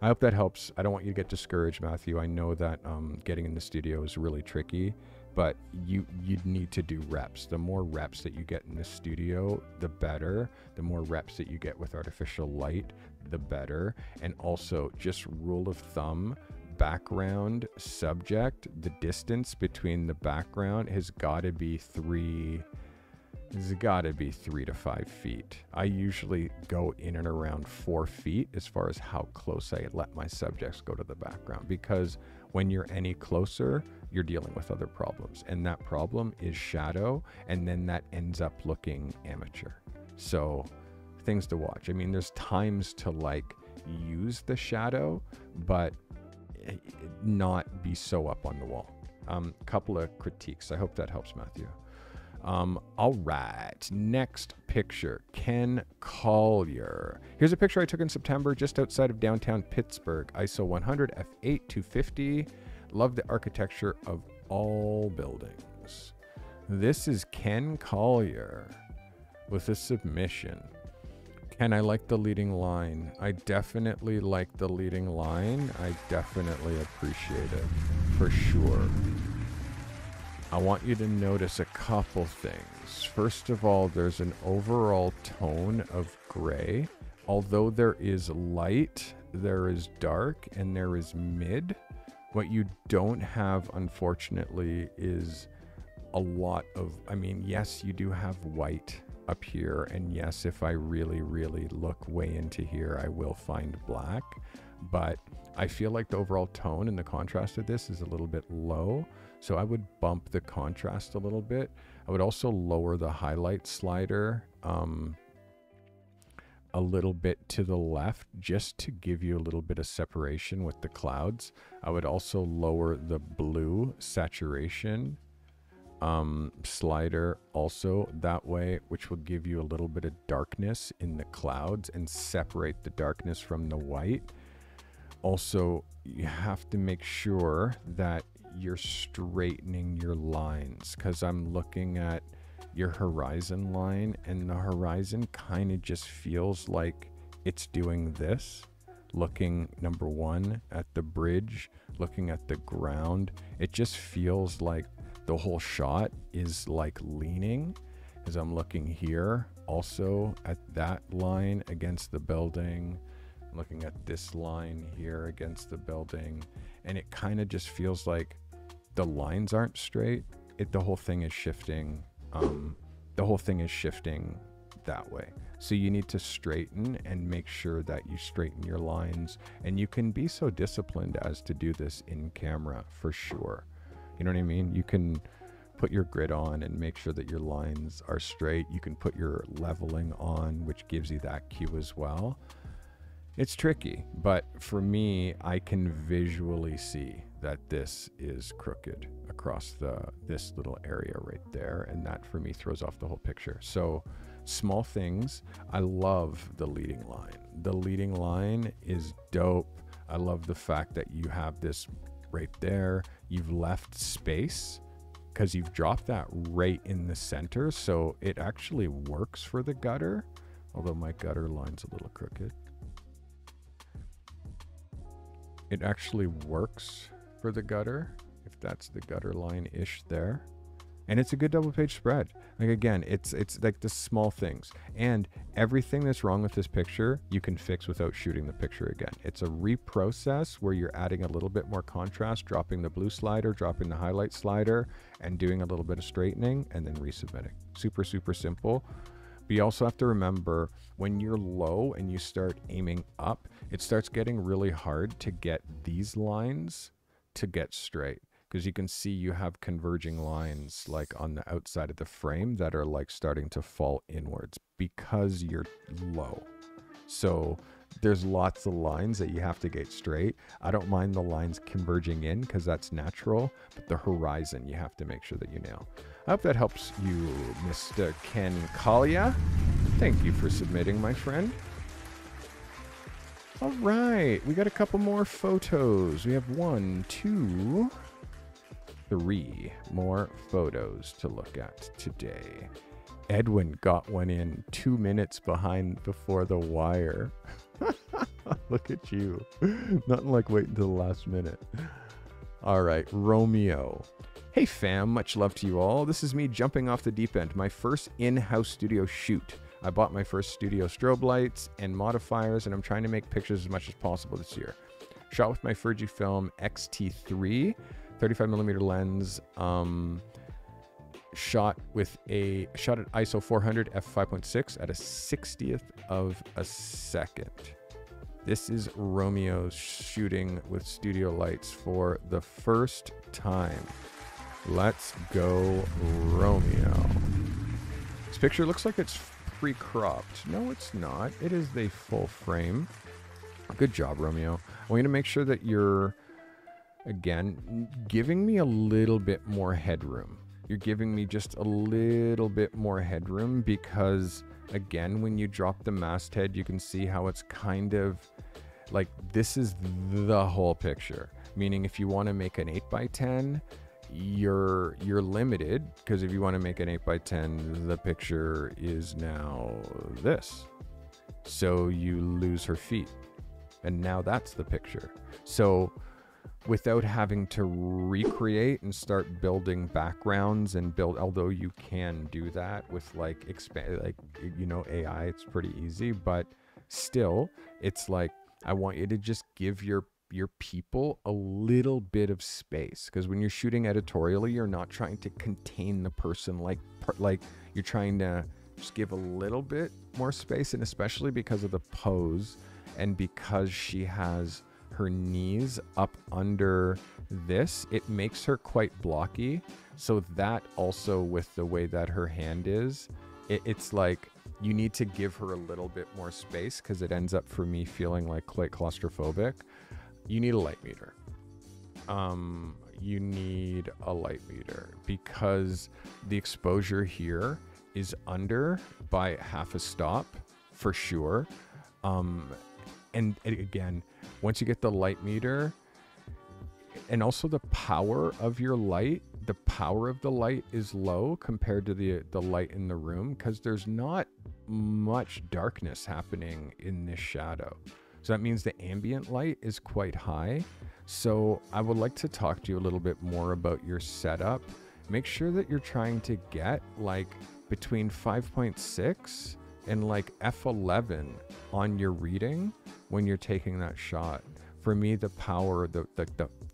I hope that helps. I don't want you to get discouraged, Matthew. I know that getting in the studio is really tricky, but you'd need to do reps. The more reps that you get in the studio, the better. The more reps that you get with artificial light, the better. And also, just rule of thumb, background, subject, the distance between the background has got to be 3 to 5 feet. I usually go in and around 4 feet as far as how close I let my subjects go to the background, because when you're any closer, you're dealing with other problems, and that problem is shadow, and then that ends up looking amateur. So things to watch. I mean, there's times to like use the shadow, but not be so up on the wall. Couple of critiques. I hope that helps, Matthew. All right, next picture, Ken Collier. Here's a picture I took in September just outside of downtown Pittsburgh. ISO 100 f8 250. Love the architecture of all buildings. This is Ken Collier with a submission. Ken, I like the leading line. I definitely like the leading line. I definitely appreciate it for sure. I want you to notice a couple things. First of all, there's an overall tone of gray. Although there is light, there is dark and there is mid. What you don't have, unfortunately, is a lot of, I mean, yes, you do have white up here, and yes, if I really, really look way into here, I will find black, but I feel like the overall tone and the contrast of this is a little bit low, so I would bump the contrast a little bit. I would also lower the highlight slider a little bit to the left, just to give you a little bit of separation with the clouds. I would also lower the blue saturation slider also that way, which will give you a little bit of darkness in the clouds and separate the darkness from the white. Also, you have to make sure that you're straightening your lines, because I'm looking at your horizon line, and the horizon kind of just feels like it's doing this, looking, number one, at the bridge, looking at the ground. It just feels like the whole shot is like leaning, as I'm looking here also at that line against the building, looking at this line here against the building, and it kind of just feels like the lines aren't straight. The whole thing is shifting, the whole thing is shifting that way. So you need to straighten and make sure that you straighten your lines, and you can be so disciplined as to do this in camera for sure. You know what I mean? You can put your grid on and make sure that your lines are straight. You can put your leveling on, which gives you that cue as well. It's tricky, but for me, I can visually see that this is crooked across this little area right there, and that for me throws off the whole picture. So small things. I love the leading line. The leading line is dope. I love the fact that you have this right there. You've left space because you've dropped that right in the center, so it actually works for the gutter, although my gutter line's a little crooked. It actually works for the gutter, if that's the gutter line ish there. And it's a good double page spread. Like, again, it's like the small things, and everything that's wrong with this picture you can fix without shooting the picture again. It's a reprocess where you're adding a little bit more contrast, dropping the blue slider, dropping the highlight slider, and doing a little bit of straightening, and then resubmitting. Super, super simple. But you also have to remember, when you're low and you start aiming up, it starts getting really hard to get these lines to get straight. Because you can see you have converging lines like on the outside of the frame that are like starting to fall inwards because you're low. So there's lots of lines that you have to get straight. I don't mind the lines converging in because that's natural, but the horizon you have to make sure that you nail. I hope that helps you, Mr. Ken Collier. Thank you for submitting, my friend. All right, we got a couple more photos. We have 1, 2, 3 more photos to look at today. Edwin got one in 2 minutes before the wire. Look at you. Nothing like waiting till the last minute. All right, Romeo. Hey fam, much love to you all. This is me jumping off the deep end. My first in-house studio shoot. I bought my first studio strobe lights and modifiers, and I'm trying to make pictures as much as possible this year. Shot with my Fujifilm X-T3. 35mm lens, shot at ISO 400 f/5.6 at a 60th of a second. This is Romeo shooting with studio lights for the first time. Let's go, Romeo. This picture looks like it's pre-cropped. No, it's not. It is the full frame. Good job, Romeo. I want you to make sure that you're, again, giving me a little bit more headroom. You're giving me just a little bit more headroom because, again, when you drop the masthead, you can see how it's kind of like this is the whole picture. Meaning if you want to make an 8x10, you're limited, because if you want to make an 8x10, the picture is now this. So you lose her feet. And now that's the picture. So without having to recreate and start building backgrounds and build, although you can do that with like, you know, AI, it's pretty easy, but still it's like, I want you to just give your people a little bit of space, because when you're shooting editorially, you're not trying to contain the person, like you're trying to just give a little bit more space. And especially because of the pose, and because she has her knees up under this, it makes her quite blocky. So that also, with the way that her hand is, it's like you need to give her a little bit more space, because it ends up for me feeling like quite claustrophobic. You need a light meter. You need a light meter, because the exposure here is under by half a stop for sure. And again, once you get the light meter, and also the power of your light, the power of the light is low compared to the light in the room, because there's not much darkness happening in this shadow. So that means the ambient light is quite high. So I would like to talk to you a little bit more about your setup. Make sure that you're trying to get like between 5.6 and like f11 on your reading when you're taking that shot. For me, the power, the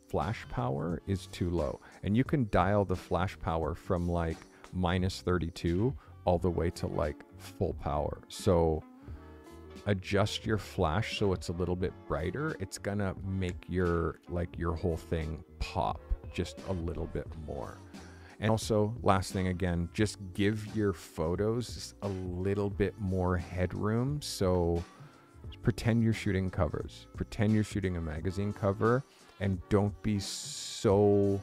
flash power is too low, and you can dial the flash power from like minus 32 all the way to like full power. So adjust your flash so it's a little bit brighter. It's gonna make your whole thing pop just a little bit more. And also, last thing again, just give your photos a little bit more headroom. So pretend you're shooting covers, pretend you're shooting a magazine cover, and don't be so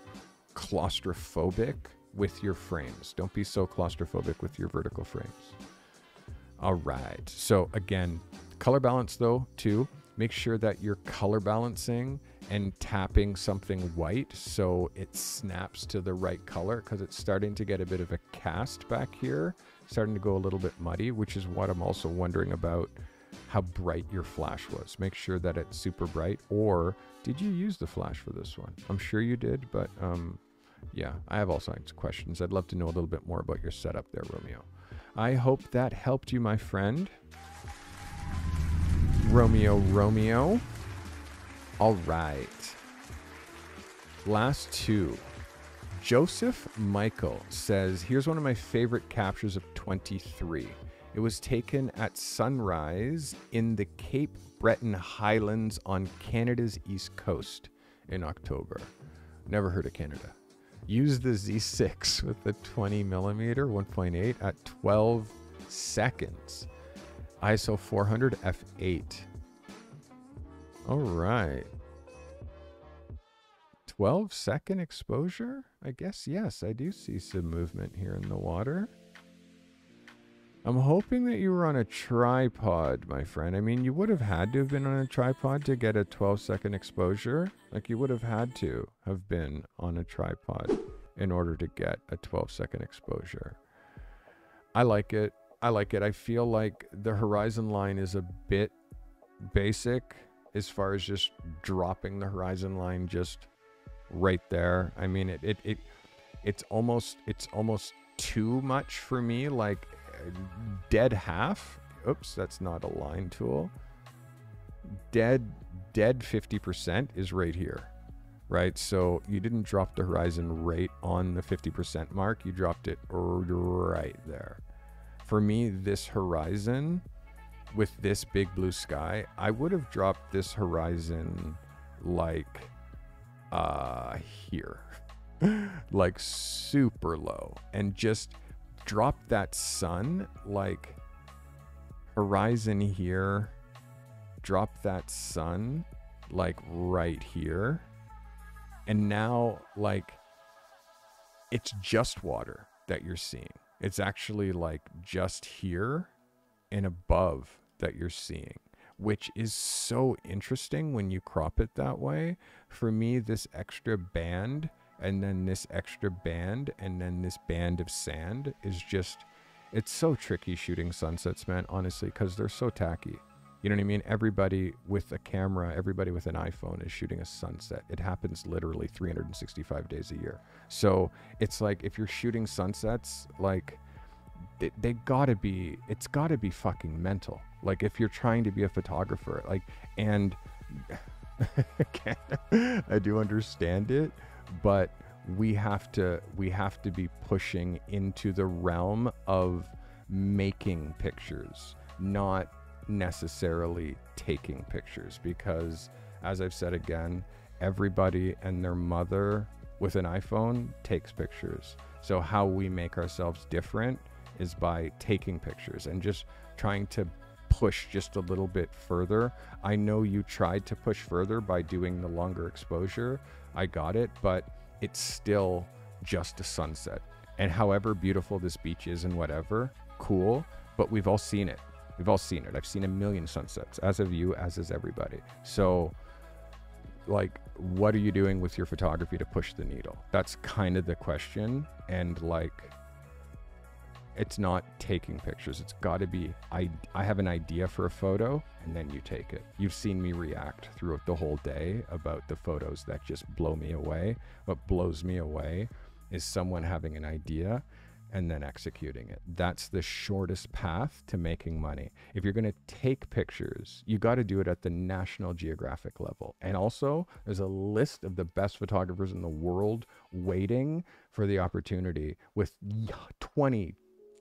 claustrophobic with your frames. Don't be so claustrophobic with your vertical frames. All right, so again, color balance though too. Make sure that you're color balancing and tapping something white so it snaps to the right color, because it's starting to get a bit of a cast back here, starting to go a little bit muddy, which is what I'm also wondering about, how bright your flash was. Make sure that it's super bright. Or did you use the flash for this one? I'm sure you did, but yeah, I have all kinds of questions. I'd love to know a little bit more about your setup there, Romeo. I hope that helped you, my friend. Romeo. All right. Last two. Joseph Michael says, here's one of my favorite captures of 23. It was taken at sunrise in the Cape Breton Highlands on Canada's East Coast in October. Never heard of Canada. Use the Z6 with the 20mm 1.8 at 12 seconds. ISO 400 f8. All right. 12-second exposure? I guess, yes, I do see some movement here in the water. I'm hoping that you were on a tripod, my friend. I mean, you would have had to have been on a tripod to get a 12-second exposure. Like, you would have had to have been on a tripod in order to get a 12-second exposure. I like it. I like it. I feel like the horizon line is a bit basic as far as just dropping the horizon line just right there. I mean, it's almost too much for me. Like, dead half, oops, that's not a line tool. Dead 50% is right here, right? So you didn't drop the horizon right on the 50% mark, you dropped it right there. For me, this horizon with this big blue sky, I would have dropped this horizon like here like super low, and just drop that sun, like horizon here, drop that sun like right here, and now like it's just water that you're seeing. It's actually like just here and above that you're seeing, which is so interesting when you crop it that way. For me, this extra band, and then this extra band, and then this band of sand is just, it's so tricky shooting sunsets, man, honestly, because they're so tacky. You know what I mean? Everybody with a camera, everybody with an iPhone is shooting a sunset. It happens literally 365 days a year. So it's like, if you're shooting sunsets, like they gotta be, it's gotta be fucking mental. Like, if you're trying to be a photographer, like, and again, I do understand it, but we have to be pushing into the realm of making pictures, not necessarily taking pictures, because as I've said again, everybody and their mother with an iPhone takes pictures. So how we make ourselves different is by taking pictures and just trying to push just a little bit further. I know you tried to push further by doing the longer exposure. I got it, but it's still just a sunset. And however beautiful this beach is and whatever, cool, but we've all seen it. We've all seen it. I've seen a million sunsets, as have you, as is everybody. So, like, what are you doing with your photography to push the needle? That's kind of the question. And, like, it's not taking pictures. It's got to be, I have an idea for a photo, and then you take it. You've seen me react throughout the whole day about the photos that just blow me away. What blows me away is someone having an idea and then executing it. That's the shortest path to making money. If you're gonna take pictures, you gotta do it at the National Geographic level. And also, there's a list of the best photographers in the world waiting for the opportunity with 20,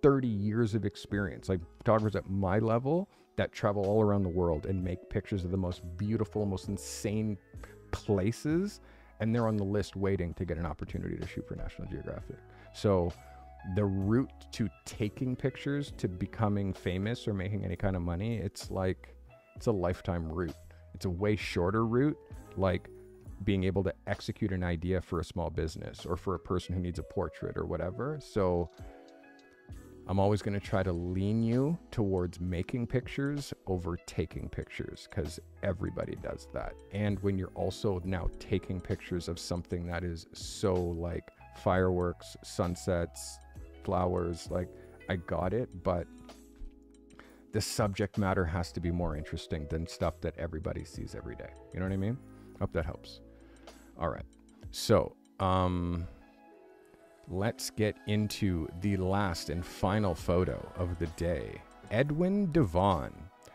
30 years of experience. Like, photographers at my level that travel all around the world and make pictures of the most beautiful, most insane places, and they're on the list waiting to get an opportunity to shoot for National Geographic. So, the route to taking pictures to becoming famous or making any kind of money, it's like, it's a lifetime route. It's a way shorter route, like being able to execute an idea for a small business or for a person who needs a portrait or whatever. So I'm always going to try to lean you towards making pictures over taking pictures, because everybody does that. And when you're also now taking pictures of something that is so, like, fireworks, sunsets, flowers, like, I got it, but the subject matter has to be more interesting than stuff that everybody sees every day. You know what I mean? Hope that helps. All right. So, let's get into the last and final photo of the day. Edwin Devon.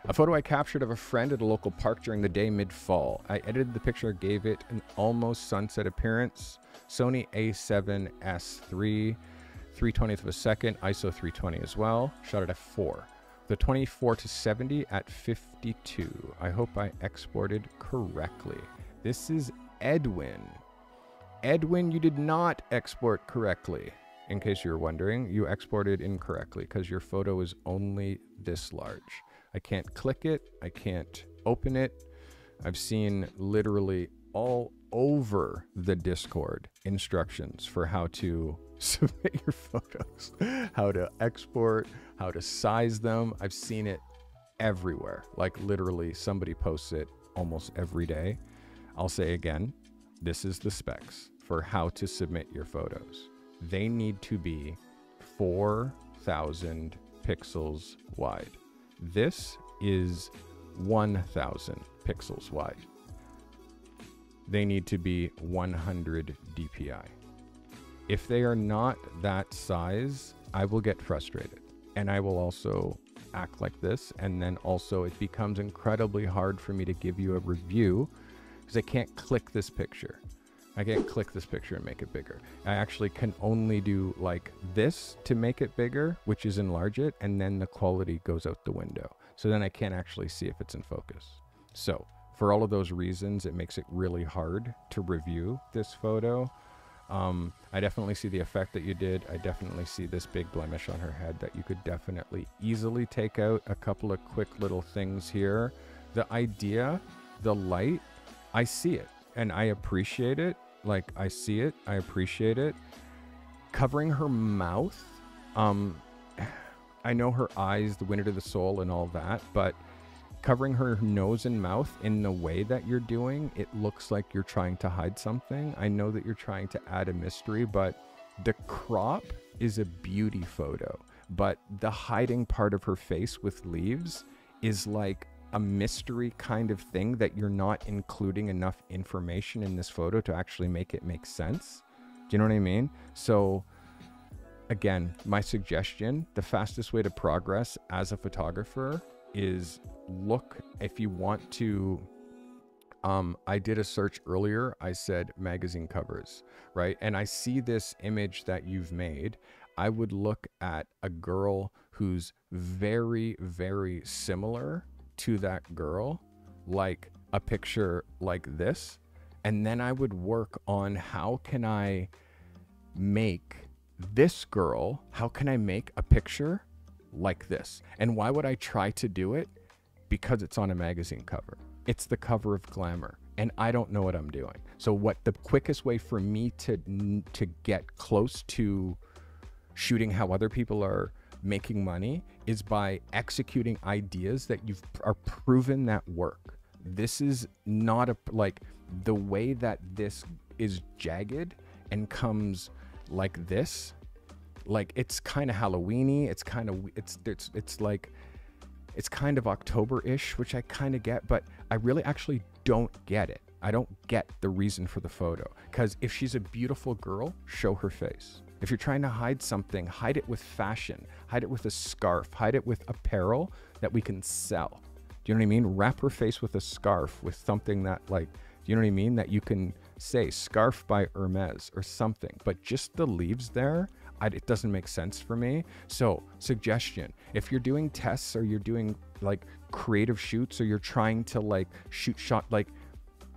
A photo I captured of a friend at a local park during the day mid-fall. I edited the picture, gave it an almost sunset appearance. Sony A7S3, 3/20th of a second, ISO 320 as well. Shot it at 4. The 24-70 at 52. I hope I exported correctly. This is Edwin. Edwin, you did not export correctly. In case you were wondering, you exported incorrectly because your photo is only this large. I can't click it. I can't open it. I've seen literally all over the Discord instructions for how to submit your photos, how to export, how to size them. I've seen it everywhere. Like, literally somebody posts it almost every day. I'll say again, this is the specs for how to submit your photos. They need to be 4,000 pixels wide. This is 1,000 pixels wide. They need to be 100 DPI. If they are not that size, I will get frustrated, and I will also act like this. And then also it becomes incredibly hard for me to give you a review because I can't click this picture. I can't click this picture and make it bigger. I actually can only do like this to make it bigger, which is enlarge it, and then the quality goes out the window. So then I can't actually see if it's in focus. So for all of those reasons, it makes it really hard to review this photo. I definitely see the effect that you did. I definitely see this big blemish on her head that you could definitely easily take out. A couple of quick little things here. The idea, the light, I see it and I appreciate it. Like, I see it, I appreciate it. Covering her mouth, I know her eyes, the window to the soul and all that, but covering her nose and mouth in the way that you're doing, it looks like you're trying to hide something. I know that you're trying to add a mystery, but the crop is a beauty photo, but the hiding part of her face with leaves is like a mystery kind of thing that you're not including enough information in this photo to actually make it make sense. Do you know what I mean? So Again, my suggestion, the fastest way to progress as a photographer is look, if you want to, I did a search earlier, I said magazine covers, right? And I see this image that you've made. I would look at a girl who's very, very similar to that girl, like a picture like this. And then I would work on how can I make this girl, how can I make a picture like this? And why would I try to do it? Because it's on a magazine cover. It's the cover of Glamour, and I don't know what I'm doing. So what the quickest way for me to get close to shooting how other people are making money is by executing ideas that you've are proven that work. This is not a, like the way that this is jagged and comes like this, like it's kind of Halloweeny, it's kind of, it's like, it's kind of October-ish, which I kind of get, but I really actually don't get it. I don't get the reason for the photo, because if she's a beautiful girl, show her face. If you're trying to hide something, hide it with fashion, hide it with a scarf, hide it with apparel that we can sell. Do you know what I mean? Wrap her face with a scarf, with something that, like, do you know what I mean? That you can say scarf by Hermes or something, but just the leaves there, it doesn't make sense for me. So suggestion, if you're doing tests or you're doing like creative shoots or you're trying to like shoot shot, like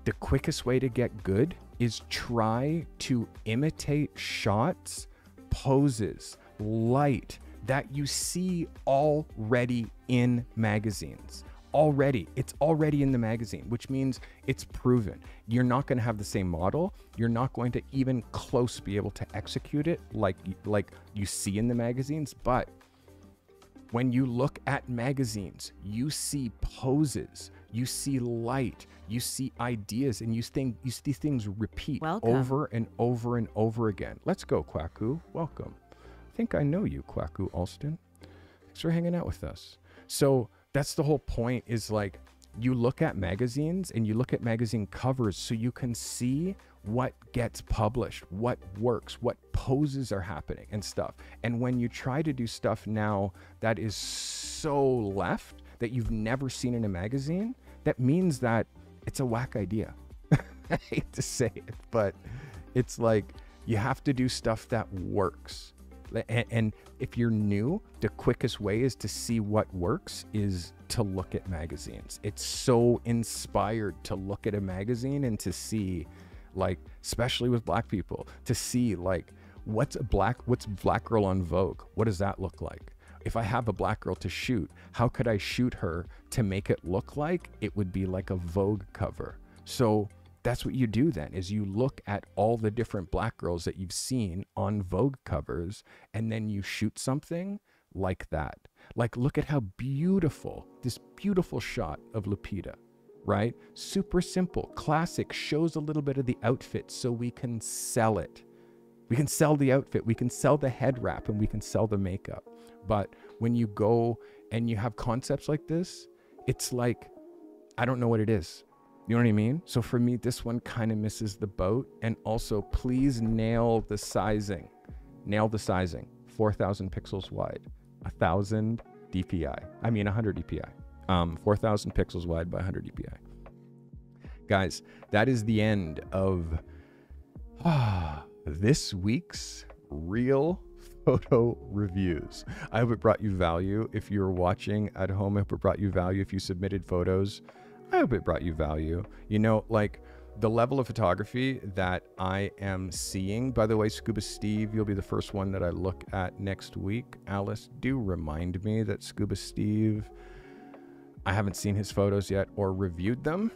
the quickest way to get good is try to imitate shots, poses, light that you see already in magazines. Already, it's already in the magazine, which means it's proven. You're not going to have the same model. You're not going to even close be able to execute it like you see in the magazines. But when you look at magazines, you see poses, you see light, you see ideas, and you see things repeat over and over and over again. Let's go, Kwaku. Welcome. I think I know you, Kwaku Alston. Thanks for hanging out with us. So that's the whole point, is like you look at magazines and you look at magazine covers so you can see what gets published, what works, what poses are happening and stuff. And when you try to do stuff now that is so left that you've never seen in a magazine, that means that it's a whack idea. I hate to say it, but it's like you have to do stuff that works. And if you're new, the quickest way is to see what works is to look at magazines. It's so inspired to look at a magazine and to see, like, especially with black people, to see like what's black girl on Vogue? What does that look like? If I have a black girl to shoot, how could I shoot her to make it look like it would be like a Vogue cover? So that's what you do then, is you look at all the different black girls that you've seen on Vogue covers, and then you shoot something like that. Like, look at how beautiful, this beautiful shot of Lupita, right? Super simple, classic, shows a little bit of the outfit so we can sell it. We can sell the outfit, we can sell the head wrap, and we can sell the makeup. But when you go and you have concepts like this, it's like, I don't know what it is. You know what I mean? So for me, this one kind of misses the boat. And also, please nail the sizing. Nail the sizing. 4,000 pixels wide, 1,000 DPI. I mean, 100 DPI. 4,000 pixels wide by 100 DPI. Guys, that is the end of this week's Real Photo Reviews. I hope it brought you value. If you're watching at home, I hope it brought you value. If you submitted photos, I hope it brought you value. You know, like the level of photography that I am seeing, by the way, Scuba Steve, you'll be the first one that I look at next week. Alice, do remind me that Scuba Steve, I haven't seen his photos yet or reviewed them.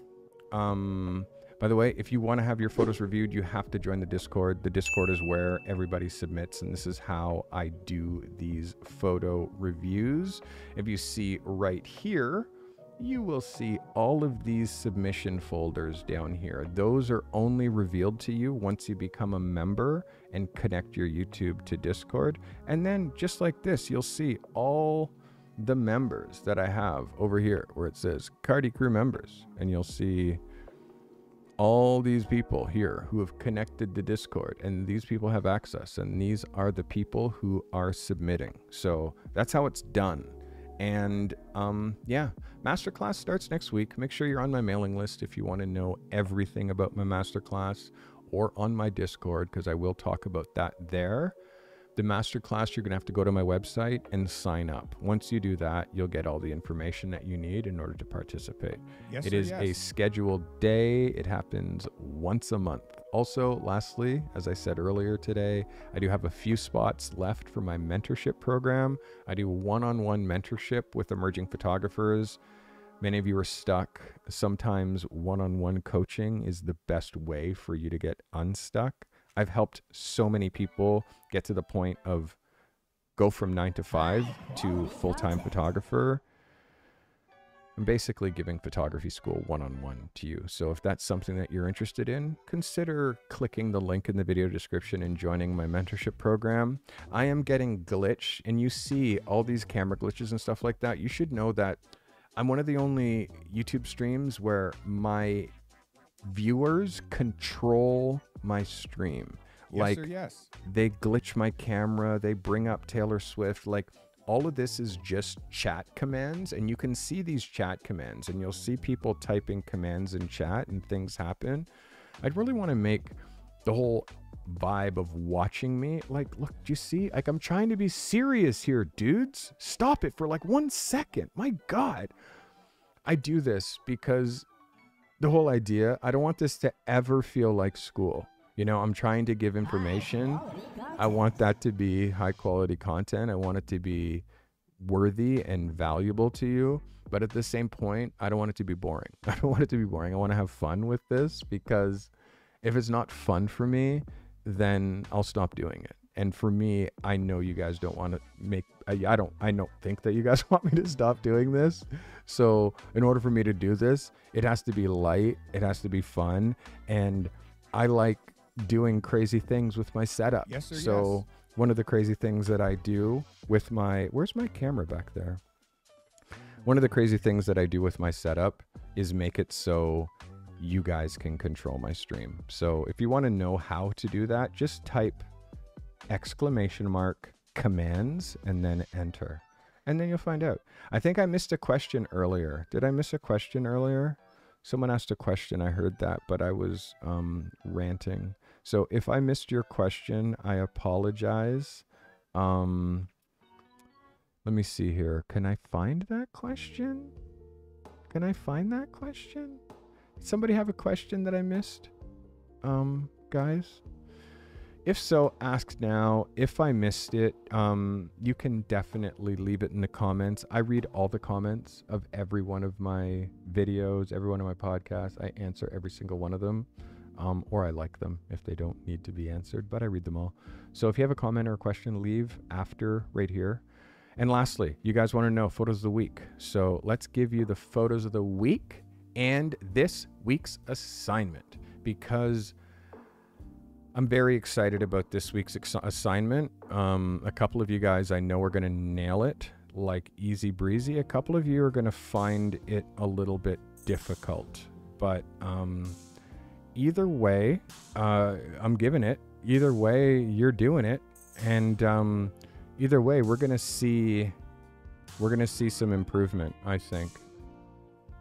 By the way, if you want to have your photos reviewed, you have to join the Discord. The Discord is where everybody submits, and this is how I do these photo reviews. If you see right here, you will see all of these submission folders down here. Those are only revealed to you once you become a member and connect your YouTube to Discord. And then just like this, you'll see all the members that I have over here where it says Carty Crew members, and you'll see all these people here who have connected to Discord, and these people have access, and these are the people who are submitting. So that's how it's done. And yeah, masterclass starts next week. Make sure you're on my mailing list if you want to know everything about my masterclass, or on my Discord, because I will talk about that there. The masterclass, you're going to have to go to my website and sign up. Once you do that, you'll get all the information that you need in order to participate. Yes, it is a scheduled day. It happens once a month. Also, lastly, as I said earlier today, I do have a few spots left for my mentorship program. I do one-on-one mentorship with emerging photographers. Many of you are stuck. Sometimes one-on-one coaching is the best way for you to get unstuck. I've helped so many people get to the point of go from 9 to 5 to full-time photographer. I'm basically giving photography school one-on-one to you. So if that's something that you're interested in, consider clicking the link in the video description and joining my mentorship program. I am getting glitched, and you see all these camera glitches and stuff like that. You should know that I'm one of the only YouTube streams where my viewers control my stream. Like, they glitch my camera, they bring up Taylor Swift, like all of this is just chat commands, and you can see these chat commands, and you'll see people typing commands in chat and things happen. I'd really want to make the whole vibe of watching me like, look, do you see, like, I'm trying to be serious here, dudes, stop it for like 1 second. My God, I do this because the whole idea, I don't want this to ever feel like school. You know, I'm trying to give information. I want that to be high quality content. I want it to be worthy and valuable to you. But at the same point, I don't want it to be boring. I don't want it to be boring. I want to have fun with this, because if it's not fun for me, then I'll stop doing it. And for me, I know you guys don't want to make, I don't think that you guys want me to stop doing this. So in order for me to do this, it has to be light. It has to be fun. And I like doing crazy things with my setup. Yes, sir, so yes. One of the crazy things that I do with my, where's my camera back there? One of the crazy things that I do with my setup is make it so you guys can control my stream. So if you want to know how to do that, just type ! commands and then enter, and then you'll find out. I think I missed a question earlier. Did I miss a question earlier? Someone asked a question. I heard that, but I was ranting. So if I missed your question, I apologize. Let me see here. Can I find that question? Can I find that question? Did somebody have a question that I missed? Guys? If so, ask now. If I missed it, you can definitely leave it in the comments. I read all the comments of every one of my videos, every one of my podcasts. I answer every single one of them, or I like them if they don't need to be answered, but I read them all. So if you have a comment or a question, leave after right here. And lastly, you guys want to know photos of the week. So let's give you the photos of the week and this week's assignment, because I'm very excited about this week's assignment. A couple of you guys I know are going to nail it like easy breezy. A couple of you are going to find it a little bit difficult. But either way, I'm giving it. Either way, you're doing it. And either way, we're going to see some improvement, I think.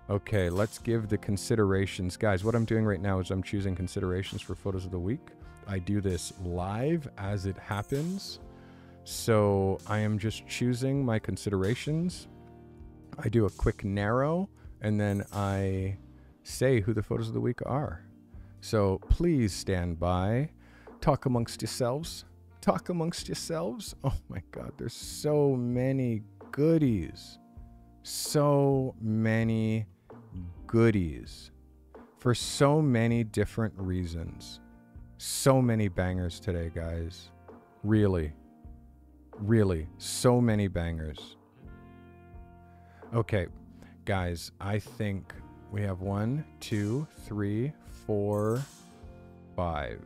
Okay, let's give the considerations. Guys, what I'm doing right now is I'm choosing considerations for photos of the week. I do this live as it happens. So I am just choosing my considerations. I do a quick narrow, and then I say who the photos of the week are. So please stand by. Talk amongst yourselves. Talk amongst yourselves. Oh my God, there's so many goodies. So many goodies for so many different reasons. So many bangers today, guys. Really, really, so many bangers. Okay, guys, I think we have 1, 2, 3, 4, 5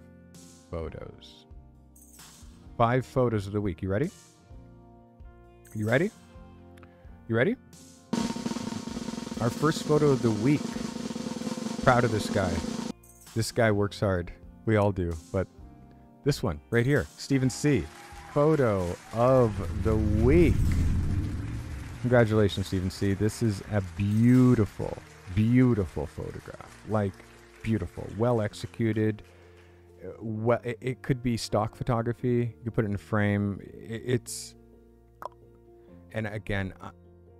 photos. 5 photos of the week. You ready? You ready? You ready? Our first photo of the week. Proud of this guy. This guy works hard. We all do. But this one right here, Stephen C. Photo of the week. Congratulations, Stephen C. This is a beautiful, beautiful photograph. Like, beautiful. Well executed. Well, it could be stock photography. You could put it in a frame. It's... And again,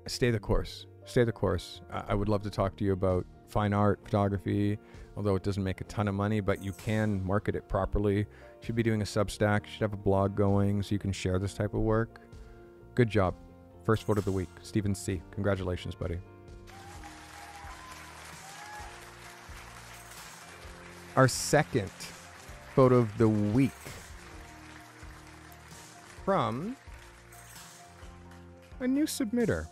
stay the course. Stay the course. I would love to talk to you about fine art photography, although it doesn't make a ton of money, but you can market it properly. Should be doing a Substack. Should have a blog going so you can share this type of work. Good job. First photo of the week, Stephen C. Congratulations, buddy. Our second photo of the week from a new submitter.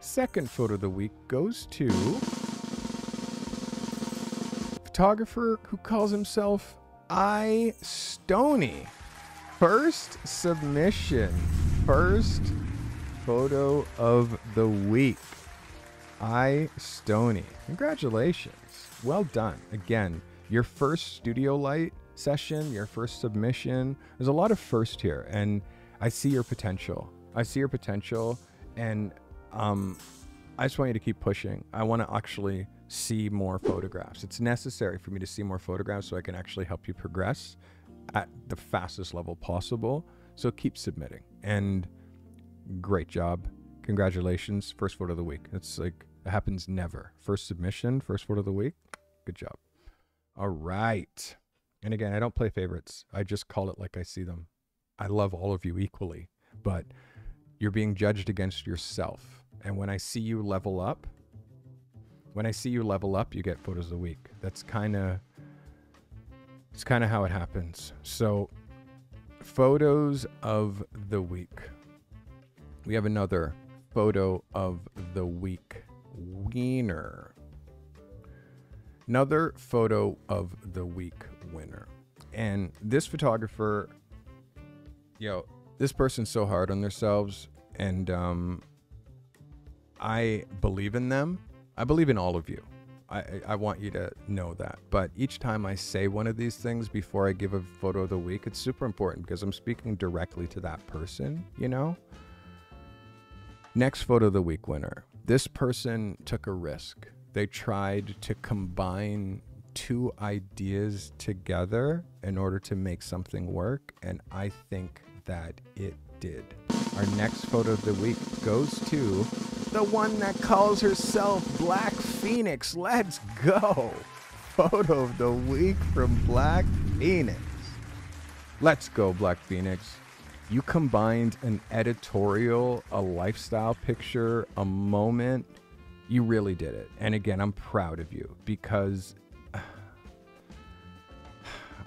Second photo of the week goes to a photographer who calls himself I Stony. First submission, first photo of the week, I Stony. Congratulations, well done. Again, your first studio light session, your first submission. There's a lot of first here, and I see your potential. I see your potential, and I just want you to keep pushing. I want to actually see more photographs. It's necessary for me to see more photographs so I can actually help you progress at the fastest level possible. So keep submitting, and great job. Congratulations. First photo of the week. It's like, it happens never. First submission, first photo of the week. Good job. All right. And again, I don't play favorites. I just call it like I see them. I love all of you equally, but you're being judged against yourself. And when I see you level up, you get photos of the week. That's it's kind of how it happens. So photos of the week. We have another photo of the week winner. Another photo of the week winner. And this photographer, yo, this person's so hard on themselves, and I believe in them. I believe in all of you. I want you to know that. But each time I say one of these things before I give a photo of the week, it's super important because I'm speaking directly to that person, you know? Next photo of the week winner. This person took a risk. They tried to combine two ideas together in order to make something work, and I think that it did. Our next photo of the week goes to the one that calls herself Black Phoenix. Let's go. Photo of the week from Black Phoenix. Let's go, Black Phoenix. You combined an editorial, a lifestyle picture, a moment. You really did it. And again, I'm proud of you, because I'm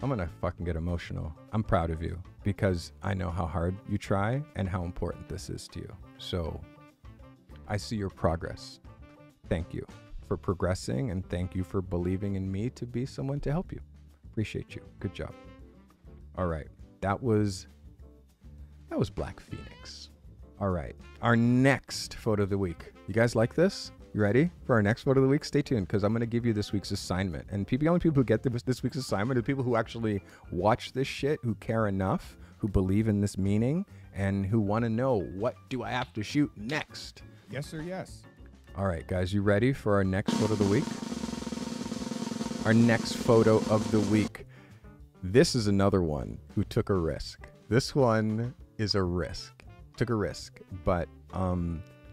going to fucking get emotional. I'm proud of you because I know how hard you try and how important this is to you. So I see your progress. Thank you for progressing, and thank you for believing in me to be someone to help you. Appreciate you. Good job. All right. That was Black Phoenix. All right. Our next photo of the week. You guys like this? You ready for our next photo of the week? Stay tuned, because I'm going to give you this week's assignment. And the only people who get this week's assignment are the people who actually watch this shit, who care enough, who believe in this meaning, and who want to know, what do I have to shoot next? Yes, sir, yes. All right, guys, you ready for our next photo of the week? Our next photo of the week. This is another one who took a risk. This one is a risk. Took a risk, but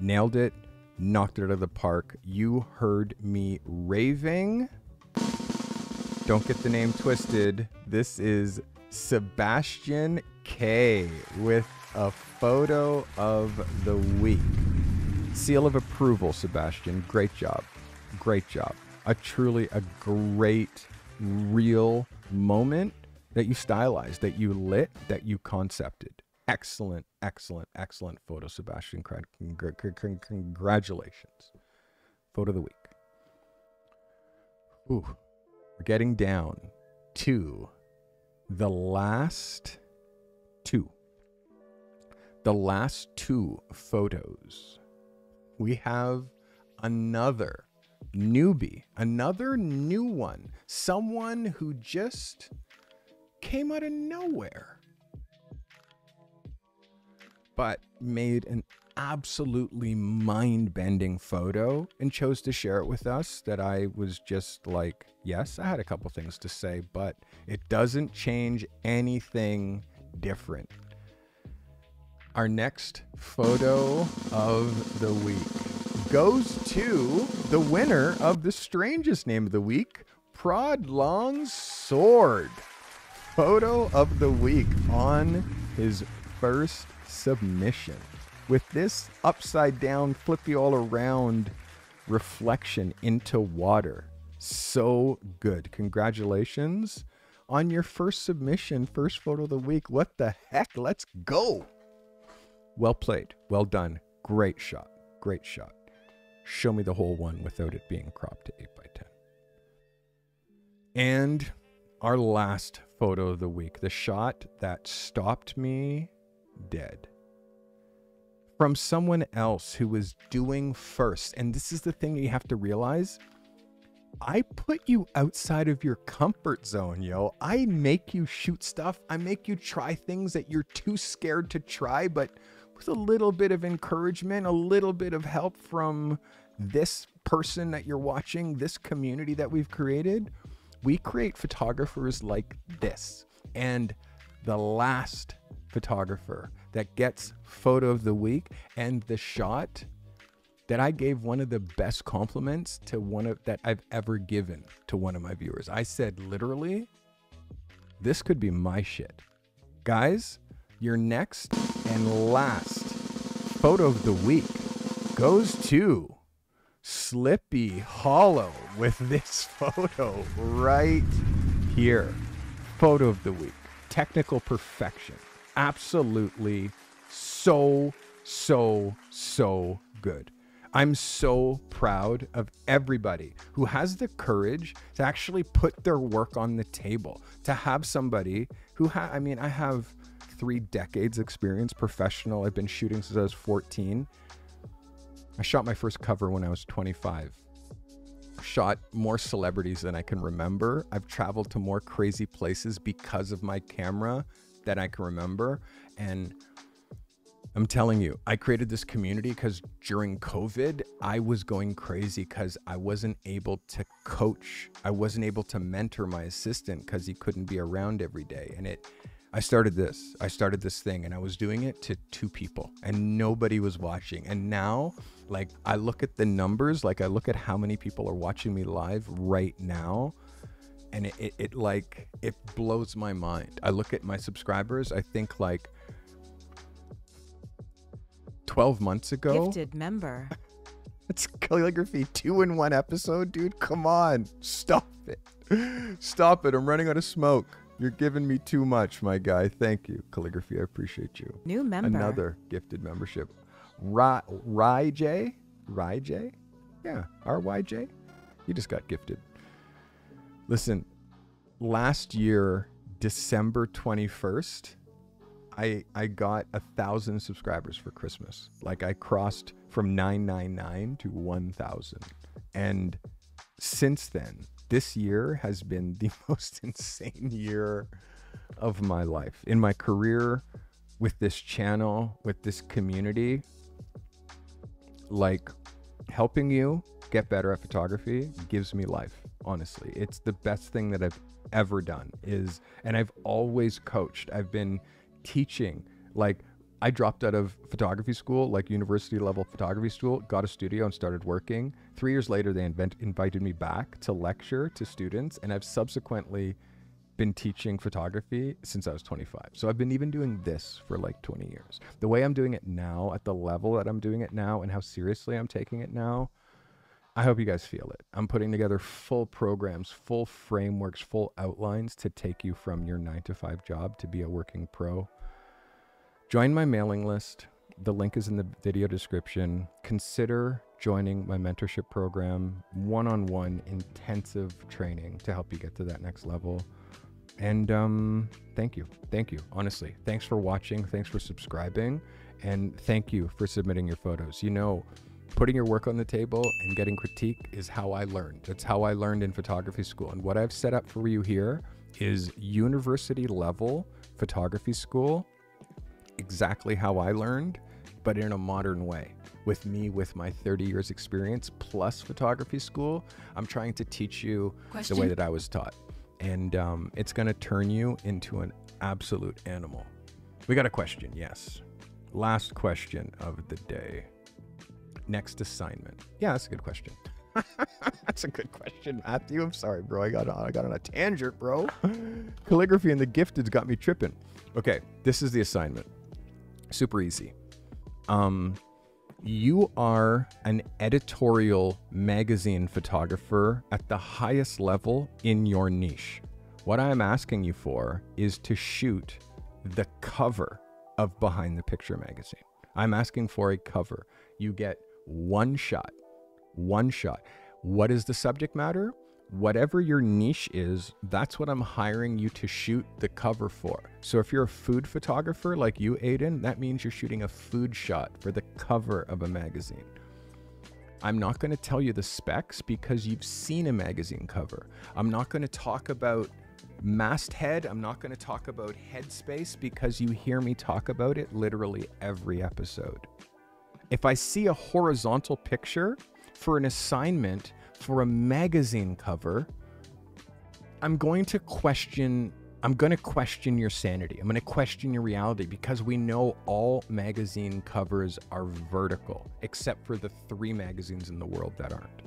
nailed it. Knocked it out of the park. You heard me raving. Don't get the name twisted. This is Sebastian K with a photo of the week. Seal of approval, Sebastian. Great job. Great job. A truly great, real moment that you stylized, that you lit, that you concepted. Excellent, excellent, excellent photo, Sebastian. Congratulations. Photo of the week. Ooh, we're getting down to the last two. The last two photos. We have another newbie, another new one, someone who just came out of nowhere, but made an absolutely mind-bending photo and chose to share it with us that I was just like, yes, I had a couple things to say, but it doesn't change anything different. Our next photo of the week goes to the winner of the strangest name of the week, Prod Long Sword. Photo of the week on his first submission. With this upside down, flippy all around reflection into water. So good. Congratulations on your first submission, first photo of the week. What the heck? Let's go. Well played. Well done. Great shot. Great shot. Show me the whole one without it being cropped to 8x10. And our last photo of the week, the shot that stopped me dead. From someone else who was doing first. And this is the thing you have to realize. I put you outside of your comfort zone, yo. I make you shoot stuff. I make you try things that you're too scared to try, but with a little bit of encouragement, a little bit of help from this person that you're watching, this community that we've created, we create photographers like this. And the last photographer that gets photo of the week and the shot that I gave one of the best compliments to that I've ever given to one of my viewers. I said, literally, this could be my shit. Guys, your next and last photo of the week goes to Slippy Hollow with this photo right here. Photo of the week, technical perfection. Absolutely so good. I'm so proud of everybody who has the courage to actually put their work on the table, to have somebody who I mean, I have 3 decades experience, professional. I've been shooting since I was 14. I shot my first cover when I was 25. Shot more celebrities than I can remember. I've traveled to more crazy places because of my camera that I can remember. And I'm telling you, I created this community because during COVID, I was going crazy because I wasn't able to coach. I wasn't able to mentor my assistant because he couldn't be around every day. And I started this thing and I was doing it to 2 people and nobody was watching. And now, like, I look at the numbers, like I look at how many people are watching me live right now. And it blows my mind. I look at my subscribers. I think like 12 months ago. Gifted member. It's calligraphy 2 in 1 episode, dude. Come on. Stop it. Stop it. I'm running out of smoke. You're giving me too much, my guy. Thank you, calligraphy. I appreciate you. New member. Another gifted membership. Ryj? Ryj? Yeah. R-Y-J? You just got gifted. Listen, last year, December 21st, I got 1,000 subscribers for Christmas. Like I crossed from 999 to 1,000. And since then, this year has been the most insane year of my life. In my career, with this channel, with this community, like helping you get better at photography gives me life. Honestly, it's the best thing that I've ever done is, and I've always coached. I've been teaching. Like I dropped out of photography school, like university level photography school, got a studio and started working. 3 years later, they invited me back to lecture to students. And I've subsequently been teaching photography since I was 25. So I've been even doing this for like 20 years. The way I'm doing it now, at the level that I'm doing it now and how seriously I'm taking it now, I hope you guys feel it. I'm putting together full programs, full frameworks, full outlines to take you from your 9-to-5 job to be a working pro. Join my mailing list. The link is in the video description. Consider joining my mentorship program, one-on-one intensive training to help you get to that next level. And thank you. Thank you. Honestly, thanks for watching. Thanks for subscribing. And thank you for submitting your photos. You know, Putting your work on the table and getting critique is how I learned. That's how I learned in photography school. And what I've set up for you here is university level photography school, exactly how I learned, but in a modern way. With me, with my 30 years experience plus photography school, I'm trying to teach you the way that I was taught. And it's gonna turn you into an absolute animal. We got a question, yes. Last question of the day. Next assignment. Yeah, that's a good question. That's a good question, Matthew. I'm sorry, bro. I got on a tangent, bro. Calligraphy and the gifted's got me tripping. Okay, this is the assignment. Super easy. You are an editorial magazine photographer at the highest level in your niche. What I'm asking you for is to shoot the cover of Behind the Picture magazine. I'm asking for a cover. You get one shot. One shot. What is the subject matter? Whatever your niche is, that's what I'm hiring you to shoot the cover for. So if you're a food photographer like you, Aiden, that means you're shooting a food shot for the cover of a magazine. I'm not going to tell you the specs because you've seen a magazine cover. I'm not going to talk about masthead. I'm not going to talk about headspace because you hear me talk about it literally every episode. If I see a horizontal picture for an assignment for a magazine cover, I'm going to question your sanity. I'm going to question your reality because we know all magazine covers are vertical, except for the 3 magazines in the world that aren't,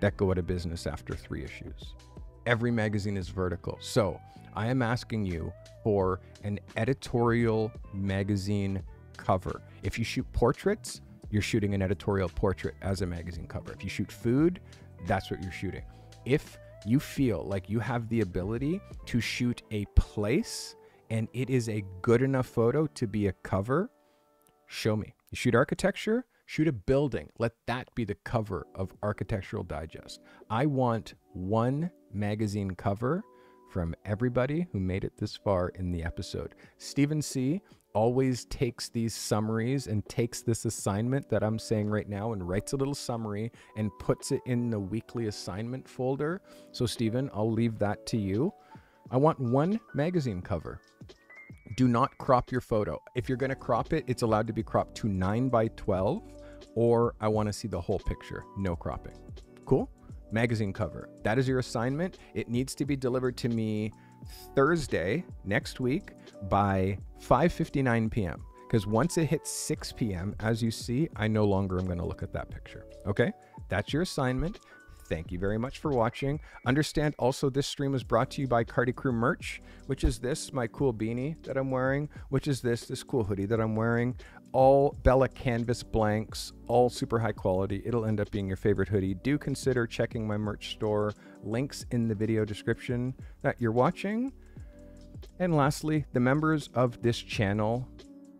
that go out of business after 3 issues. Every magazine is vertical. So I am asking you for an editorial magazine cover. If you shoot portraits, you're shooting an editorial portrait as a magazine cover. If you shoot food, that's what you're shooting. If you feel like you have the ability to shoot a place and it is a good enough photo to be a cover, show me. You shoot architecture, shoot a building. Let that be the cover of Architectural Digest. I want one magazine cover from everybody who made it this far in the episode. Stephen C. always takes these summaries and takes this assignment that I'm saying right now and writes a little summary and puts it in the weekly assignment folder. So Stephen, I'll leave that to you. I want one magazine cover. Do not crop your photo. If you're gonna crop it, it's allowed to be cropped to 9 by 12, or I wanna see the whole picture, no cropping. Cool? Magazine cover. That is your assignment. It needs to be delivered to me Thursday next week by 5:59 p.m. because once it hits 6 p.m. as you see, I no longer am going to look at that picture. Okay, that's your assignment. Thank you very much for watching. Understand also this stream is brought to you by Carty Crew merch, which is this, my cool beanie that I'm wearing, which is this cool hoodie that I'm wearing, all Bella canvas blanks, all super high quality. It'll end up being your favorite hoodie. Do consider checking my merch store. Links in the video description that you're watching. And lastly, the members of this channel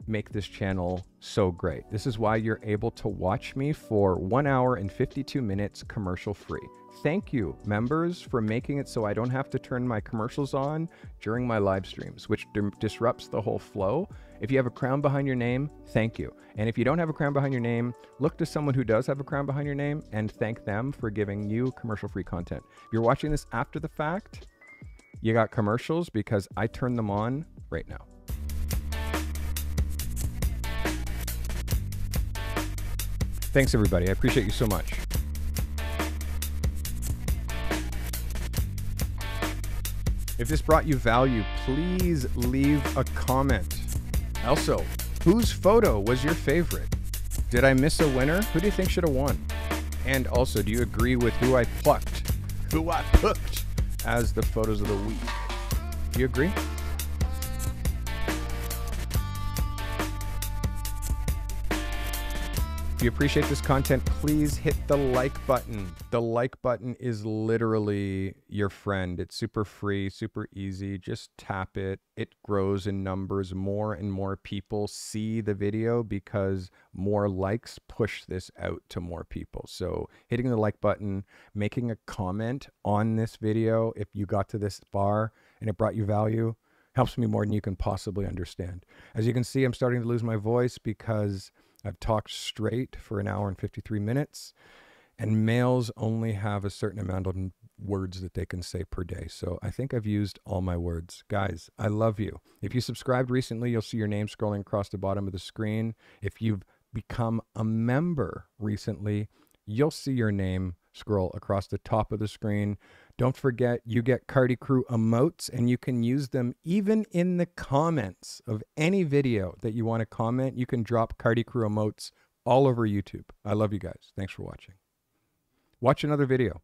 make this channel so great. This is why you're able to watch me for 1 hour and 52 minutes commercial free. Thank you, members, for making it so I don't have to turn my commercials on during my live streams, which disrupts the whole flow. If you have a crown behind your name, thank you. And if you don't have a crown behind your name, look to someone who does have a crown behind your name and thank them for giving you commercial free content. If you're watching this after the fact, you got commercials because I turned them on right now. Thanks, everybody. I appreciate you so much. If this brought you value, please leave a comment. Also, whose photo was your favorite? Did I miss a winner? Who do you think should have won? And also, do you agree with who I plucked? Who I picked as the photos of the week? Do you agree? If you appreciate this content, please hit the like button. The like button is literally your friend. It's super free, super easy. Just tap it. It grows in numbers. More and more people see the video because more likes push this out to more people. So hitting the like button, making a comment on this video, if you got to this far and it brought you value, helps me more than you can possibly understand. As you can see, I'm starting to lose my voice because I've talked straight for an hour and 53 minutes. And males only have a certain amount of words that they can say per day. So I think I've used all my words. Guys, I love you. If you subscribed recently, you'll see your name scrolling across the bottom of the screen. If you've become a member recently, you'll see your name scroll across the top of the screen. Don't forget, you get Carty Crew emotes, and you can use them even in the comments of any video that you want to comment. You can drop Carty Crew emotes all over YouTube. I love you guys. Thanks for watching. Watch another video.